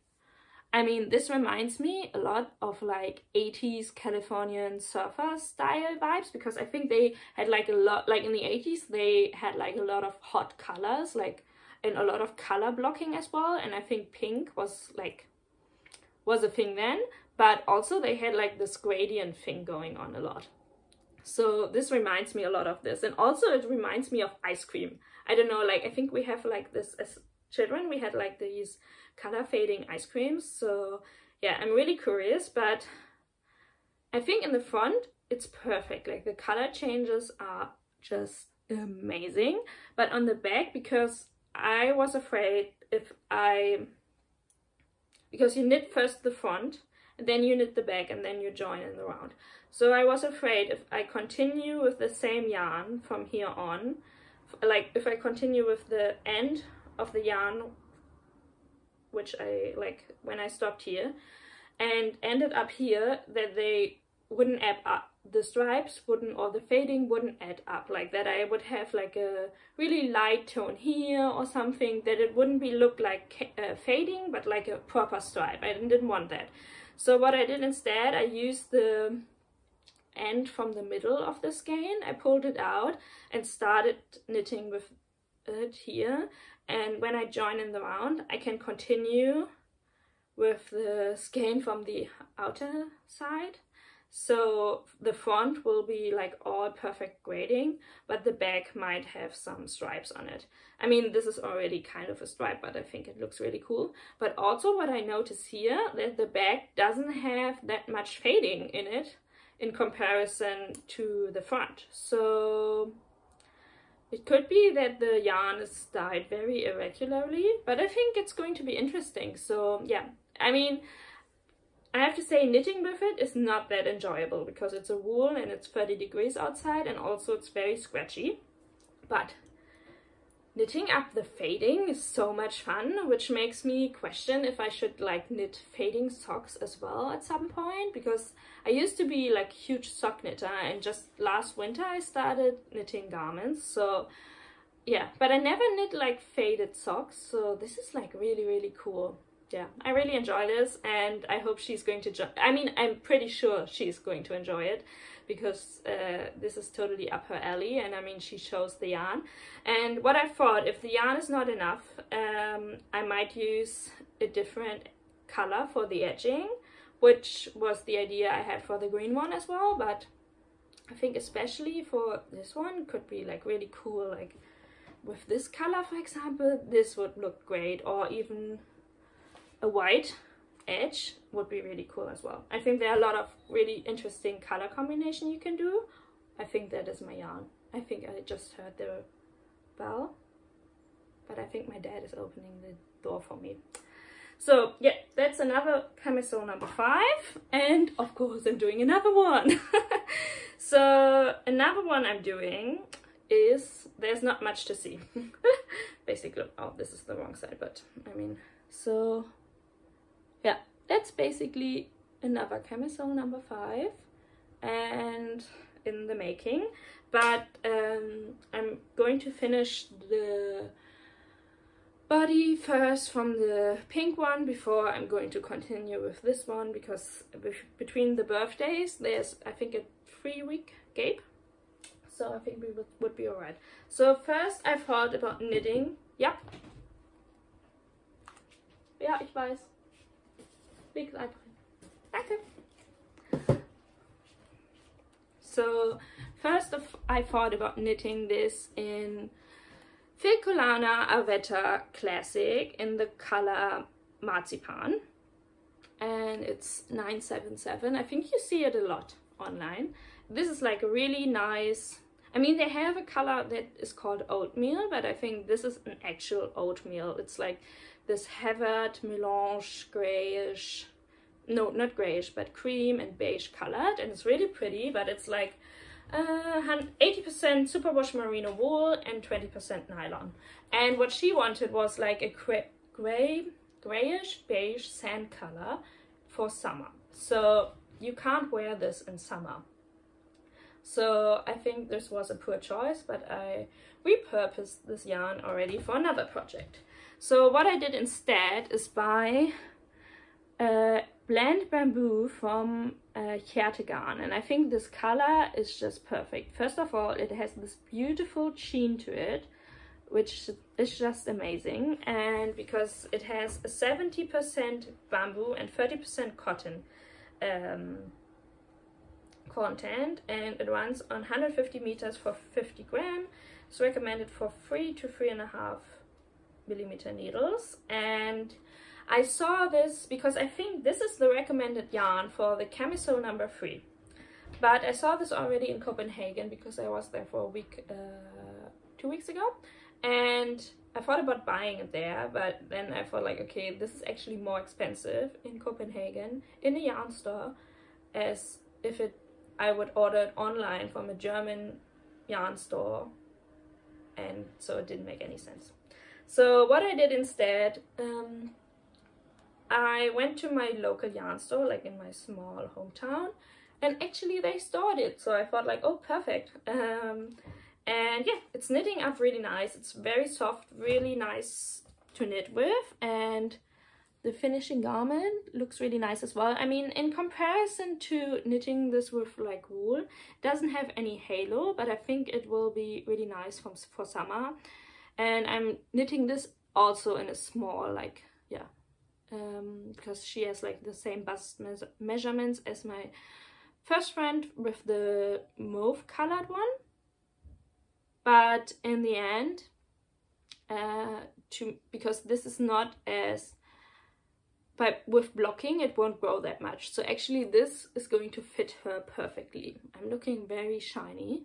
I mean, this reminds me a lot of like eighties Californian surfer style vibes, because I think they had like a lot, like in the eighties, they had like a lot of hot colors, like, and a lot of color blocking as well. And I think pink was like, was a thing then, but also they had like this gradient thing going on a lot. So this reminds me a lot of this. And also it reminds me of ice cream. I don't know, like I think we have like this as children, we had like these color fading ice creams. So yeah, I'm really curious, but I think in the front it's perfect. Like the color changes are just amazing. But on the back, because I was afraid if I, because you knit first the front, and then you knit the back, and then you join in the round. So I was afraid if I continue with the same yarn from here on, like if I continue with the end of the yarn, which I like when I stopped here and ended up here, that they wouldn't add up, the stripes wouldn't, or the fading wouldn't add up, like that I would have like a really light tone here or something, that it wouldn't be look like uh, fading but like a proper stripe. I didn't want that. So what I did instead, I used the end from the middle of the skein, I pulled it out and started knitting with it here, and when I join in the round I can continue with the skein from the outer side. So the front will be like all perfect grading, but the back might have some stripes on it. I mean, this is already kind of a stripe, but I think it looks really cool. But also what I notice here, that the back doesn't have that much fading in it in comparison to the front. So it could be that the yarn is dyed very irregularly, but I think it's going to be interesting. So yeah, I mean, I have to say knitting with it is not that enjoyable because it's a wool and it's thirty degrees outside and also it's very scratchy. But knitting up the fading is so much fun, which makes me question if I should like knit fading socks as well at some point, because I used to be like huge sock knitter and just last winter I started knitting garments. So yeah, but I never knit like faded socks, so this is like really really cool. Yeah, I really enjoy this and I hope she's going to, I mean, I'm pretty sure she's going to enjoy it because uh, this is totally up her alley, and I mean, she shows the yarn. And what I thought, if the yarn is not enough, um, I might use a different color for the edging, which was the idea I had for the green one as well. But I think especially for this one could be like really cool, like with this color, for example, this would look great, or even a white edge would be really cool as well. I think there are a lot of really interesting color combination you can do. I think that is my yarn. I think I just heard the bell, but I think my dad is opening the door for me. So yeah, that's another camisole number five, and of course I'm doing another one. So another one I'm doing is, there's not much to see. Basically, oh, this is the wrong side, but I mean, so yeah, that's basically another camisole number five and in the making. But um, I'm going to finish the body first from the pink one before I'm going to continue with this one, because between the birthdays there's, I think, a three week gap. So I think we would, would be all right. So first I thought about knitting. Yep. Ja, ich weiß. Liegt einfach hin. Danke. So, first of, I thought about knitting this in Filcolana Arwetta Classic in the color Marzipan. And it's nine seven seven. I think you see it a lot online. This is like a really nice, I mean, they have a color that is called oatmeal, but I think this is an actual oatmeal. It's like this heathered, melange, grayish, no, not grayish, but cream and beige colored, and it's really pretty. But it's like uh, eighty percent superwash merino wool and twenty percent nylon. And what she wanted was like a gray, gray, grayish, beige sand color for summer. So you can't wear this in summer. So I think this was a poor choice, but I repurposed this yarn already for another project. So what I did instead is buy uh, Blend Bamboo from uh, Hjertegarn, and I think this color is just perfect. First of all, it has this beautiful sheen to it, which is just amazing, and because it has a seventy percent bamboo and thirty percent cotton um, content and it runs on one hundred fifty meters for fifty gram. It's recommended for three to three and a half millimeter needles. And I saw this because I think this is the recommended yarn for the camisole number three, but I saw this already in Copenhagen because I was there for a week, uh, two weeks ago, and I thought about buying it there, but then I thought like, okay, this is actually more expensive in Copenhagen in a yarn store as if it I would order it online from a German yarn store, and so it didn't make any sense. So what I did instead, um, I went to my local yarn store, like in my small hometown, and actually they stored it, so I thought like, oh, perfect. Um, and yeah, it's knitting up really nice. It's very soft, really nice to knit with, and the finishing garment looks really nice as well. I mean, in comparison to knitting this with like wool, it doesn't have any halo, but I think it will be really nice from, for summer. And I'm knitting this also in a small, like, yeah, um, because she has like the same bust me measurements as my first friend with the mauve colored one. But in the end, uh, to because this is not as, but with blocking it won't grow that much, so actually this is going to fit her perfectly. I'm looking very shiny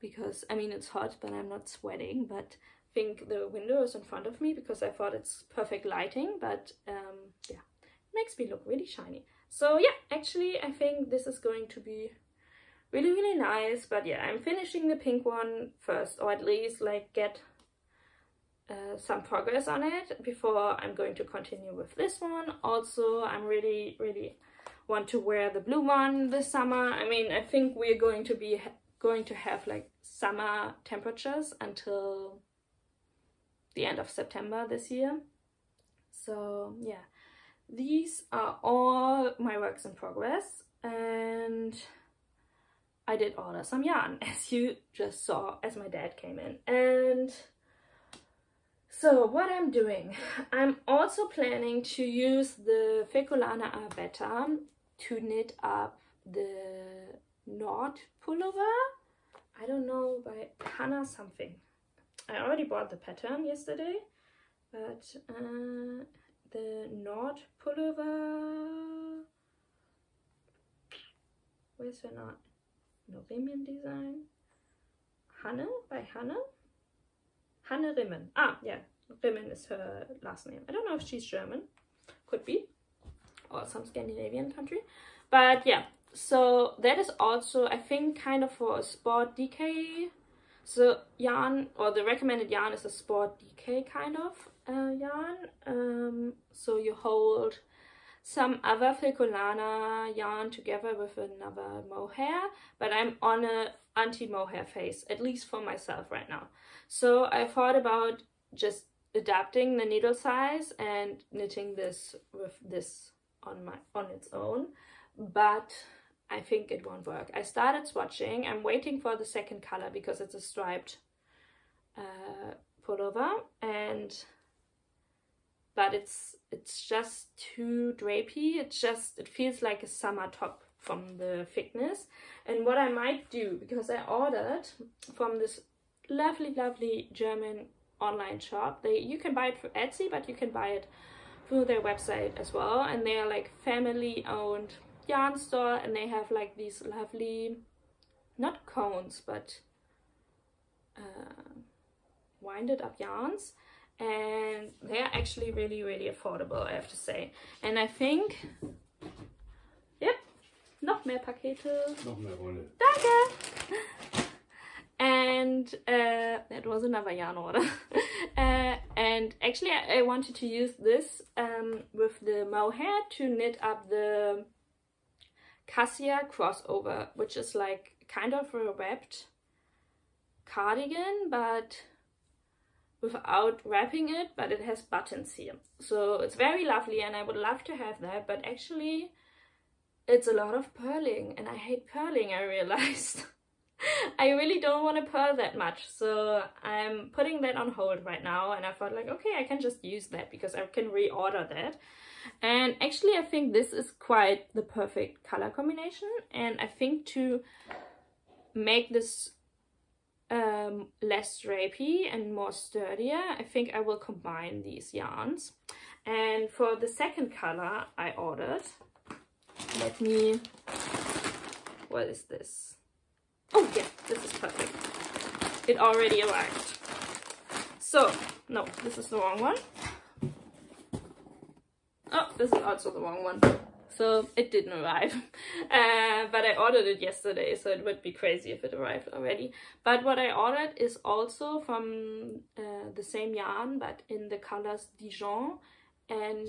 because I mean it's hot, but I'm not sweating, but I think the window is in front of me because I thought it's perfect lighting, but um, yeah, it makes me look really shiny. So yeah, actually I think this is going to be really really nice. But yeah, I'm finishing the pink one first, or at least like get Uh, some progress on it before I'm going to continue with this one. Also, I'm really really want to wear the blue one this summer. I mean, I think we're going to be ha going to have like summer temperatures until the end of September this year. So yeah, these are all my works in progress, and I did order some yarn, as you just saw, as my dad came in. And so what I'm doing, I'm also planning to use the Filcolana Arwetta to knit up the Nord Pullover. I don't know, by Hannah something. I already bought the pattern yesterday, but uh, the Nord Pullover, where's her Nord? Norwegian design. Hanne, by Hannah. Hanne Rimmen. Ah, yeah, Rimmen is her last name. I don't know if she's German. Could be. Or some Scandinavian country. But yeah, so that is also, I think, kind of for a sport D K. So yarn, or the recommended yarn is a sport D K kind of uh, yarn. Um, so you hold some other Filcolana yarn together with another mohair, but I'm on a anti-mohair phase, at least for myself right now. So I thought about just adapting the needle size and knitting this with this on my on its own, but I think it won't work. I started swatching. I'm waiting for the second color because it's a striped uh, pullover, and but it's it's just too drapey. It just it feels like a summer top from the thickness. And what I might do, because I ordered from this lovely lovely German online shop, they you can buy it through Etsy, but you can buy it through their website as well, and they are like family owned yarn store, and they have like these lovely, not cones, but uh, winded up yarns, and they are actually really really affordable, I have to say. And I think, yep, noch mehr Pakete, noch mehr Rolle, danke. And uh, that was another yarn order. uh, and actually I, I wanted to use this um, with the mohair to knit up the Cassia crossover, which is like kind of a wrapped cardigan, but without wrapping it, but it has buttons here, so it's very lovely, and I would love to have that. But actually it's a lot of purling, and I hate purling, I realized. I really don't want to purl that much, so I'm putting that on hold right now, and I thought like, okay, I can just use that because I can reorder that. And actually I think this is quite the perfect color combination, and I think to make this um, less drapey and more sturdier, I think I will combine these yarns. And for the second color I ordered, let me, what is this? Oh yeah, this is perfect. It already arrived. So, no, this is the wrong one. Oh, this is also the wrong one. So it didn't arrive. Uh, but I ordered it yesterday, so it would be crazy if it arrived already. But what I ordered is also from uh, the same yarn, but in the colors Dijon and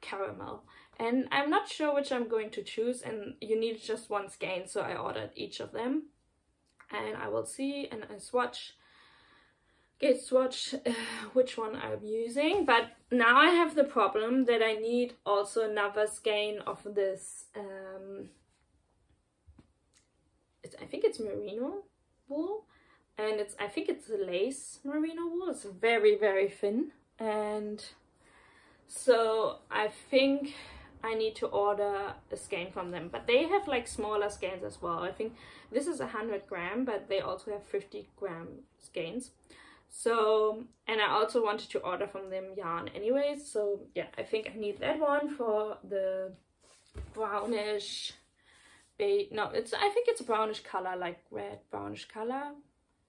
Caramel. And I'm not sure which I'm going to choose, and you need just one skein, so I ordered each of them. And I will see, and I swatch, get swatch uh, which one I'm using. But now I have the problem that I need also another skein of this, um, it's, I think it's merino wool, and it's I think it's a lace merino wool. It's very, very thin, and so I think I need to order a skein from them, but they have like smaller skeins as well. I think this is one hundred gram, but they also have fifty gram skeins. So, and I also wanted to order from them yarn anyways, so yeah, I think I need that one for the brownish beige, no, it's I think it's a brownish color, like red brownish color.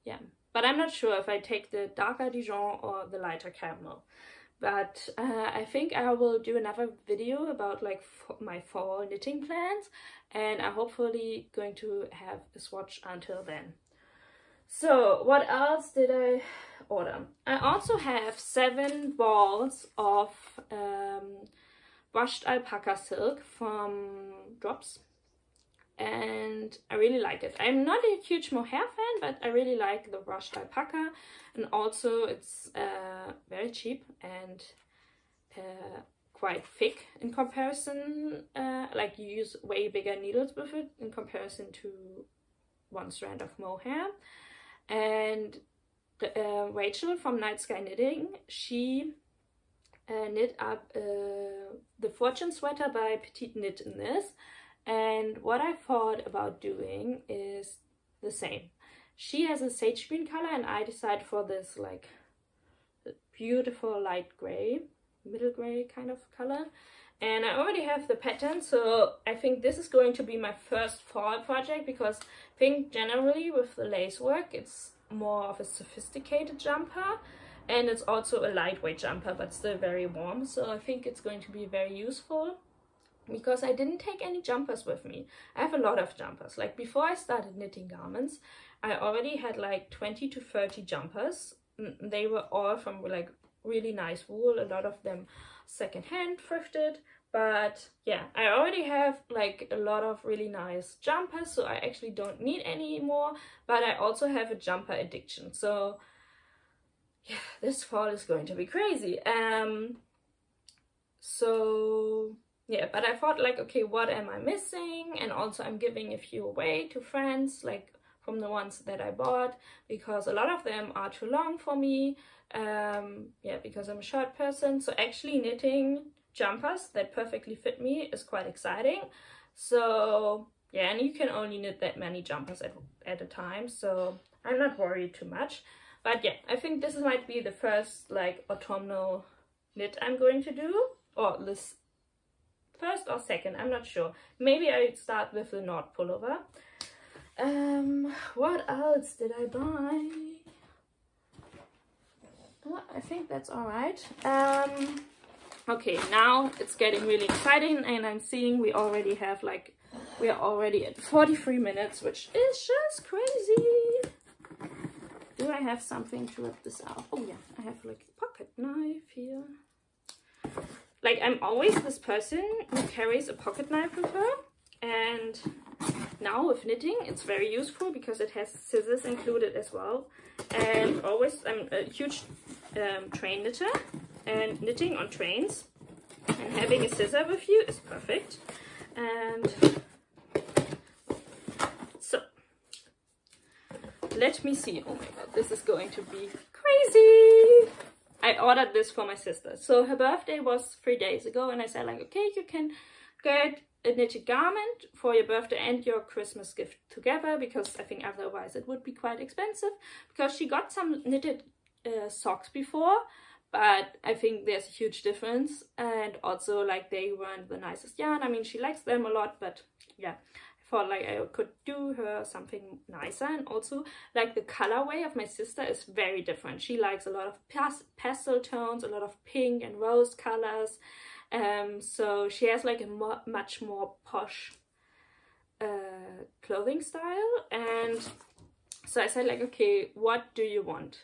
Yeah, but I'm not sure if I take the darker Dijon or the lighter Caramel. But uh, I think I will do another video about like f my fall knitting plans, and I'm hopefully going to have a swatch until then. So what else did I order? I also have seven balls of um, brushed alpaca silk from Drops, and I really like it. I'm not a huge mohair fan, but I really like the brushed alpaca, and also it's uh, very cheap and uh, quite thick in comparison, uh, like you use way bigger needles with it in comparison to one strand of mohair. And uh, Rachel from Night Sky Knitting, she uh, knit up uh, the Fortune Sweater by PetiteKnit in this. And what I thought about doing is the same. She has a sage green color, and I decided for this like beautiful light gray, middle gray kind of color. And I already have the pattern, so I think this is going to be my first fall project, because I think generally with the lace work it's more of a sophisticated jumper, and it's also a lightweight jumper but still very warm, so I think it's going to be very useful. Because I didn't take any jumpers with me. I have a lot of jumpers. Like before I started knitting garments, I already had like twenty to thirty jumpers. They were all from like really nice wool, a lot of them secondhand, thrifted. But yeah, I already have like a lot of really nice jumpers, so I actually don't need any more. But I also have a jumper addiction. So yeah, this fall is going to be crazy. Um, so... Yeah, but I thought like, okay, what am I missing? And also I'm giving a few away to friends, like from the ones that I bought, because a lot of them are too long for me. Um, yeah, because I'm a short person. So actually knitting jumpers that perfectly fit me is quite exciting. So yeah, and you can only knit that many jumpers at, at a time. So I'm not worried too much. But yeah, I think this might be the first like autumnal knit I'm going to do, or this first or second, I'm not sure. Maybe I start with the Nord Pullover. Um, what else did I buy? Well, I think that's all right. Um, okay, now it's getting really exciting, and I'm seeing we already have like, we are already at forty-three minutes, which is just crazy. Do I have something to rip this out? Oh yeah, I have like a pocket knife here. Like, I'm always this person who carries a pocket knife with her, and now with knitting it's very useful because it has scissors included as well. And always, I'm a huge um, train knitter, and knitting on trains and having a scissor with you is perfect. And so let me see. Oh my god, this is going to be crazy. I ordered this for my sister. So her birthday was three days ago, and I said like, okay, you can get a knitted garment for your birthday and your Christmas gift together, because I think otherwise it would be quite expensive, because she got some knitted uh, socks before, but I think there's a huge difference, and also like they weren't the nicest yarn. I mean, she likes them a lot, but yeah, I thought like I could do her something nicer. And also like the colorway of my sister is very different. She likes a lot of pas pastel tones, a lot of pink and rose colors. Um, so she has like a mo much more posh uh, clothing style. And so I said like, okay, what do you want?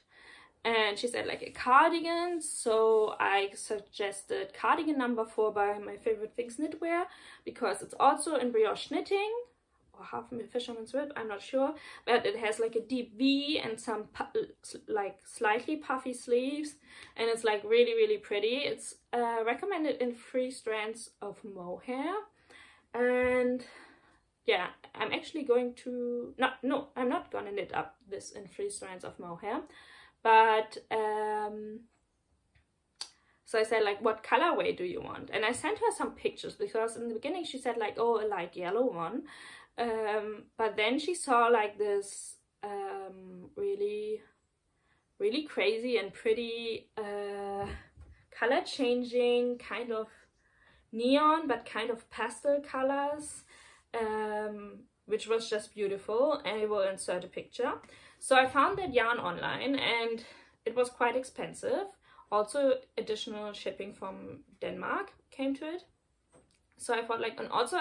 And she said like a cardigan. So I suggested Cardigan Number Four by My Favorite Things Knitwear, because it's also in brioche knitting or half a fisherman's web, I'm not sure, but it has like a deep V and some like slightly puffy sleeves, and it's like really really pretty. It's uh, recommended in three strands of mohair. And yeah, I'm actually going to not no I'm not gonna knit up this in three strands of mohair, but um so I said like, what colorway do you want? And I sent her some pictures, because in the beginning she said like, oh, a light yellow one. Um, but then she saw like this um, really, really crazy and pretty uh, color changing kind of neon, but kind of pastel colors, um, which was just beautiful. And I will insert a picture. So I found that yarn online, and it was quite expensive. Also additional shipping from Denmark came to it. So I thought like, and also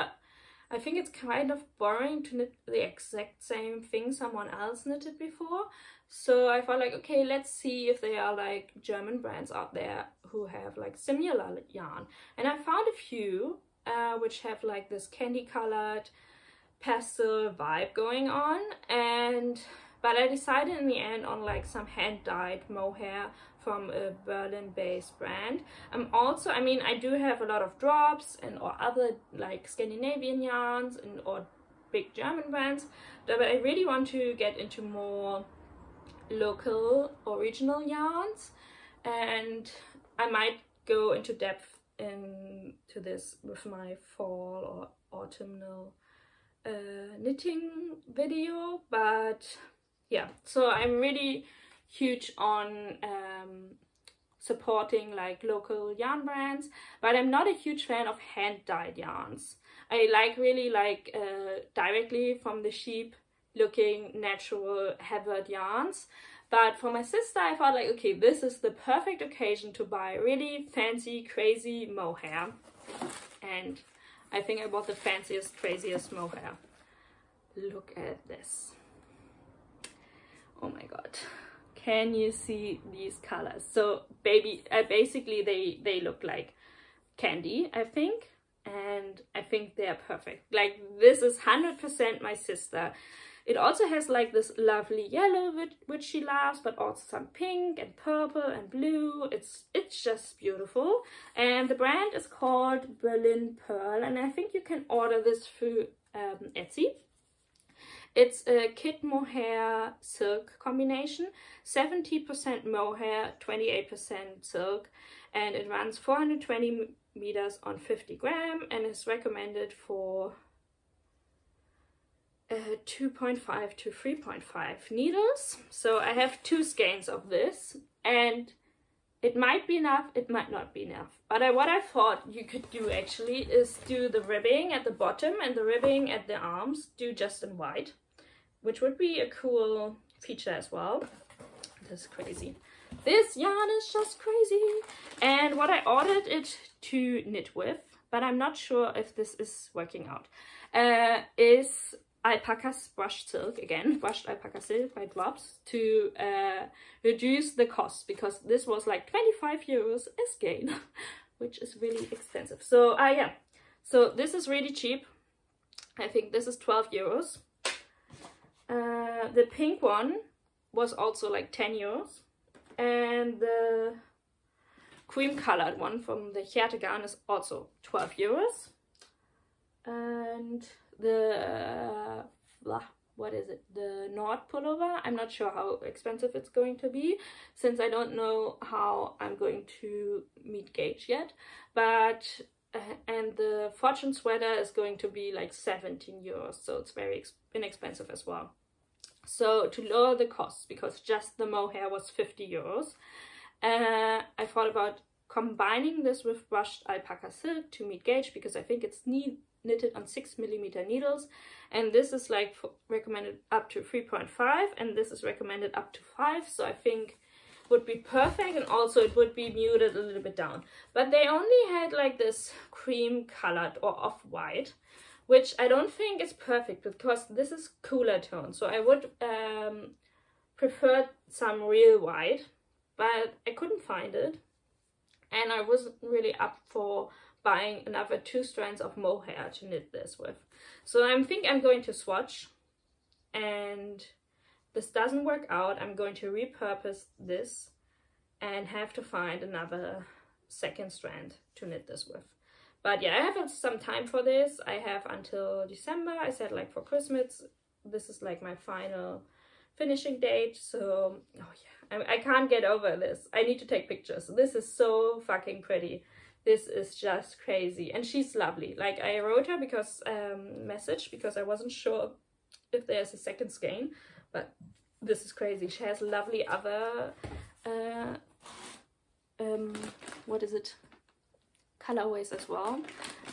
I think it's kind of boring to knit the exact same thing someone else knitted before. So I thought like, okay, let's see if there are like German brands out there who have like similar yarn. And I found a few uh, which have like this candy colored pastel vibe going on. And but I decided in the end on like some hand dyed mohair from a Berlin-based brand. Um, also, I mean, I do have a lot of Drops and or other like Scandinavian yarns and or big German brands, but I really want to get into more local or regional yarns, and I might go into depth into this with my fall or autumnal uh, knitting video. But yeah, so I'm really huge on um, supporting like local yarn brands, but I'm not a huge fan of hand dyed yarns. I like really like uh, directly from the sheep looking natural Havertz yarns. But for my sister, I thought like, okay, this is the perfect occasion to buy really fancy crazy mohair, and I think I bought the fanciest craziest mohair. Look at this. Oh my god, can you see these colors? So baby, uh, basically they, they look like candy, I think. And I think they're perfect. Like this is one hundred percent my sister. It also has like this lovely yellow, which, which she loves, but also some pink and purple and blue. It's it's just beautiful. And the brand is called BerlinPurl. And I think you can order this through um, Etsy. It's a kid mohair silk combination, seventy percent mohair, twenty-eight percent silk, and it runs four hundred twenty meters on fifty gram, and is recommended for uh, two point five to three point five needles. So I have two skeins of this, and it might be enough, it might not be enough. But I, what I thought you could do actually is do the ribbing at the bottom and the ribbing at the arms, do just in white, which would be a cool feature as well. This is crazy. This yarn is just crazy. And what I ordered it to knit with, but I'm not sure if this is working out, uh, is alpaca brushed silk, again, brushed alpaca silk by Drops, to uh, reduce the cost, because this was like twenty-five euros a skein, which is really expensive. So uh, yeah, so this is really cheap. I think this is twelve euros. Uh, the pink one was also like ten euros, and the cream colored one from the Hjertegarn is also twelve euros. And the uh, blah, what is it, the Nord Pullover. I'm not sure how expensive it's going to be, since I don't know how I'm going to meet gauge yet, but uh, and the Fortune Sweater is going to be like seventeen euros, so it's very inexpensive as well. So to lower the costs, because just the mohair was fifty euros, uh, I thought about combining this with brushed alpaca silk to meet gauge, because I think it's neat knitted on six millimeter needles, and this is like recommended up to three point five, and this is recommended up to five, so I think would be perfect. And also it would be muted a little bit down, but they only had like this cream colored or off-white, which I don't think is perfect, because this is cooler tone, so I would um, prefer some real white, but I couldn't find it, and I wasn't really up for buying another two strands of mohair to knit this with. So I think I'm going to swatch, and this doesn't work out, I'm going to repurpose this and have to find another second strand to knit this with. But yeah, I have some time for this. I have until December, I said, like for Christmas. This is like my final finishing date, so oh yeah, I, I can't get over this. I need to take pictures. This is so fucking pretty. This is just crazy, and she's lovely. Like, I wrote her because um, message because I wasn't sure if there's a second skein, but this is crazy. She has lovely other uh, um, what is it, colorways as well,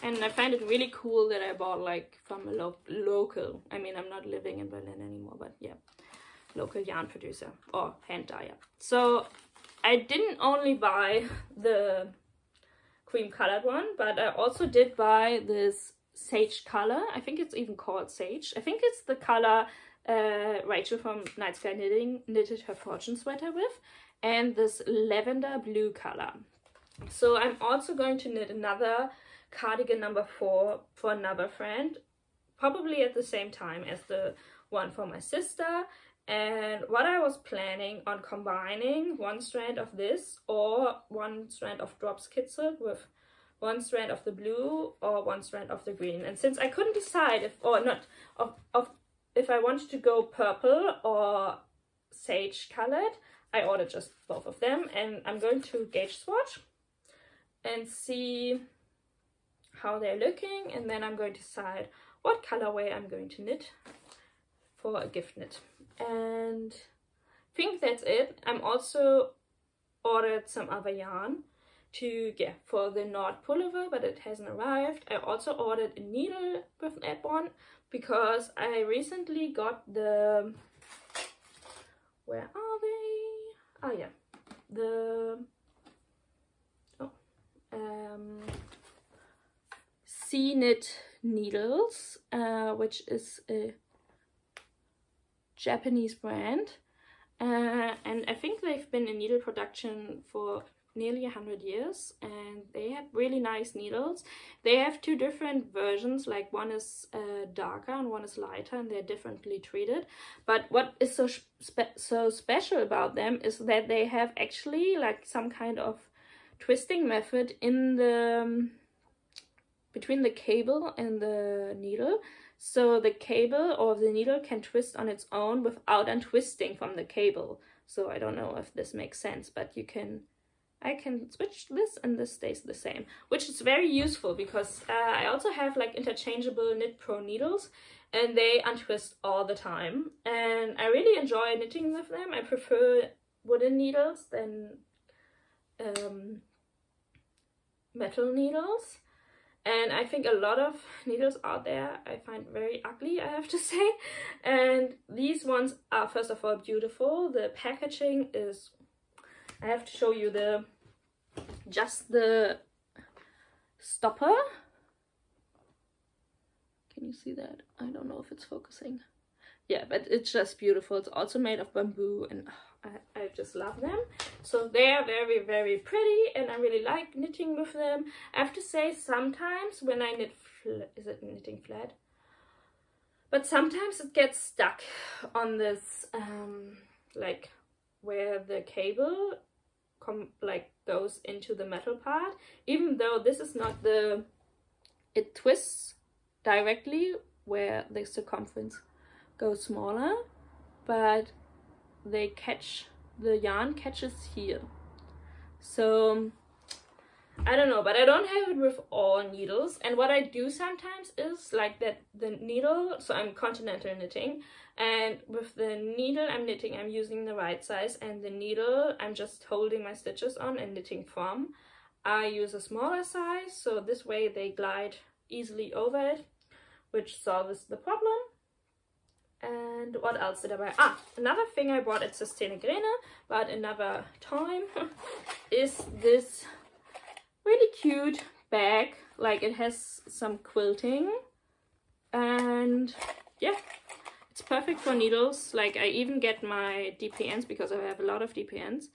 and I find it really cool that I bought like from a lo local. I mean, I'm not living in Berlin anymore, but yeah, local yarn producer or hand dyer. So I didn't only buy the cream colored one, but I also did buy this sage color. I think it's even called sage. I think it's the color uh, Rachel from Night Sky Knitting knitted her Fortune Sweater with, and this lavender blue color. So I'm also going to knit another Cardigan number four for another friend, probably at the same time as the one for my sister. And what I was planning on combining one strand of this, or one strand of Drops Kitzel with one strand of the blue or one strand of the green. And since I couldn't decide if or not of, of if I wanted to go purple or sage colored, I ordered just both of them, and I'm going to gauge swatch and see how they're looking, and then I'm going to decide what colorway I'm going to knit for a gift knit. And I think that's it. I'm also ordered some other yarn to yeah for the Nord Pullover, but it hasn't arrived. I also ordered a needle with an add-on, because I recently got the, where are they? Oh yeah, the oh um C-knit needles, uh, which is a Japanese brand, uh, and I think they've been in needle production for nearly a hundred years, and they have really nice needles. They have two different versions, like one is uh, darker and one is lighter, and they're differently treated. But what is so spe- so special about them is that they have actually like some kind of twisting method in the um, between the cable and the needle. So the cable or the needle can twist on its own without untwisting from the cable. So I don't know if this makes sense, but you can, I can switch this and this stays the same, which is very useful, because uh, I also have like interchangeable Knit Pro needles, and they untwist all the time, and I really enjoy knitting with them. I prefer wooden needles than um, metal needles. And I think a lot of needles out there I find very ugly, I have to say. And these ones are, first of all, beautiful. The packaging is... I have to show you the... just the stopper. Can you see that? I don't know if it's focusing. Yeah, but it's just beautiful. It's also made of bamboo, and oh, I, I just love them. So they are very, very pretty, and I really like knitting with them. I have to say, sometimes when I knit, is it knitting flat? But sometimes it gets stuck on this, um, like where the cable com like goes into the metal part. Even though this is not the, it twists directly where the circumference go smaller, but they catch, the yarn catches here. So I don't know, but I don't have it with all needles. And what I do sometimes is like that the needle, so I'm continental knitting, and with the needle I'm knitting, I'm using the right size, and the needle I'm just holding my stitches on and knitting from. I use a smaller size, so this way they glide easily over it, which solves the problem. And what else did I buy? Ah, another thing I bought at Søstrene Grene, but another time, is this really cute bag. Like, it has some quilting, and yeah, it's perfect for needles. Like, I even get my D P Ns, because I have a lot of D P Ns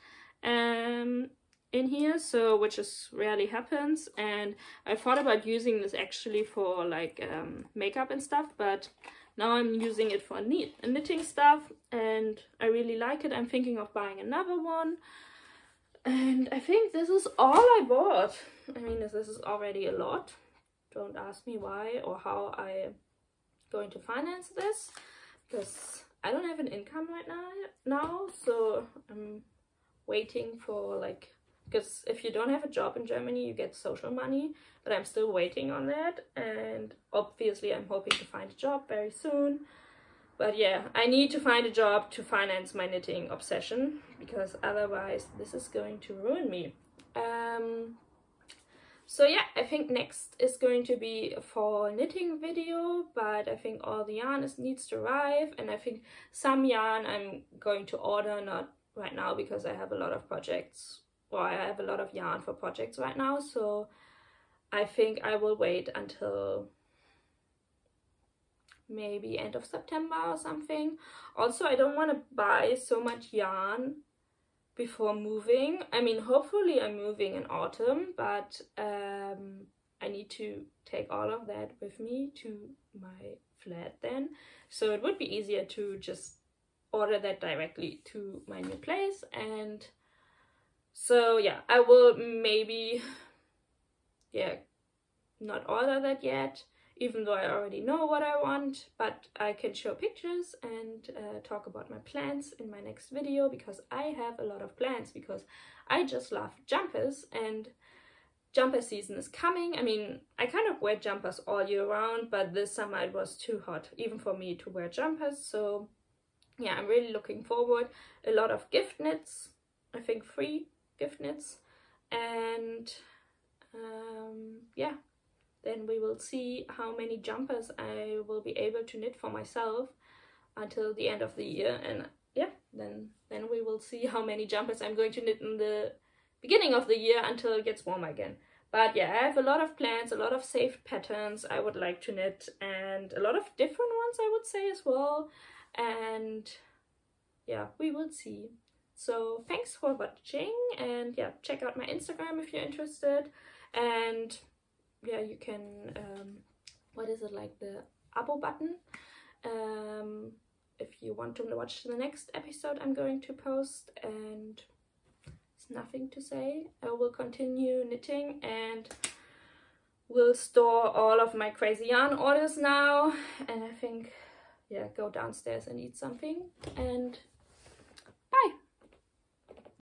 um in here, so which is rarely happens. And I thought about using this actually for like um makeup and stuff, but now I'm using it for knit knitting stuff, and I really like it. I'm thinking of buying another one. And I think this is all I bought. I mean, this is already a lot. Don't ask me why or how I'm going to finance this, because I don't have an income right now, now. So I'm waiting for like, because if you don't have a job in Germany, you get social money, but I'm still waiting on that. And obviously I'm hoping to find a job very soon. But yeah, I need to find a job to finance my knitting obsession, because otherwise this is going to ruin me. Um, so yeah, I think next is going to be a fall knitting video, but I think all the yarn is, needs to arrive, and I think some yarn I'm going to order, not right now because I have a lot of projects, or I have a lot of yarn for projects right now, so I think I will wait until maybe end of September or something. Also, I don't want to buy so much yarn before moving. I mean, hopefully I'm moving in autumn, but um, I need to take all of that with me to my flat then. So it would be easier to just order that directly to my new place. And so yeah, I will maybe, yeah, not order that yet, even though I already know what I want, but I can show pictures and uh, talk about my plans in my next video, because I have a lot of plans, because I just love jumpers, and jumper season is coming. I mean, I kind of wear jumpers all year round, but this summer it was too hot even for me to wear jumpers. So yeah, I'm really looking forward. A lot of gift knits, I think three gift knits, and um, yeah. Then we will see how many jumpers I will be able to knit for myself until the end of the year. And yeah, then then we will see how many jumpers I'm going to knit in the beginning of the year until it gets warm again. But yeah, I have a lot of plans, a lot of saved patterns I would like to knit, and a lot of different ones I would say as well. And yeah, we will see. So thanks for watching, and yeah, check out my Instagram if you're interested. And yeah, you can um what is it, like the abo button, um if you want to watch the next episode I'm going to post. And it's nothing to say, I will continue knitting and will store all of my crazy yarn orders now. And I think, yeah, go downstairs and eat something, and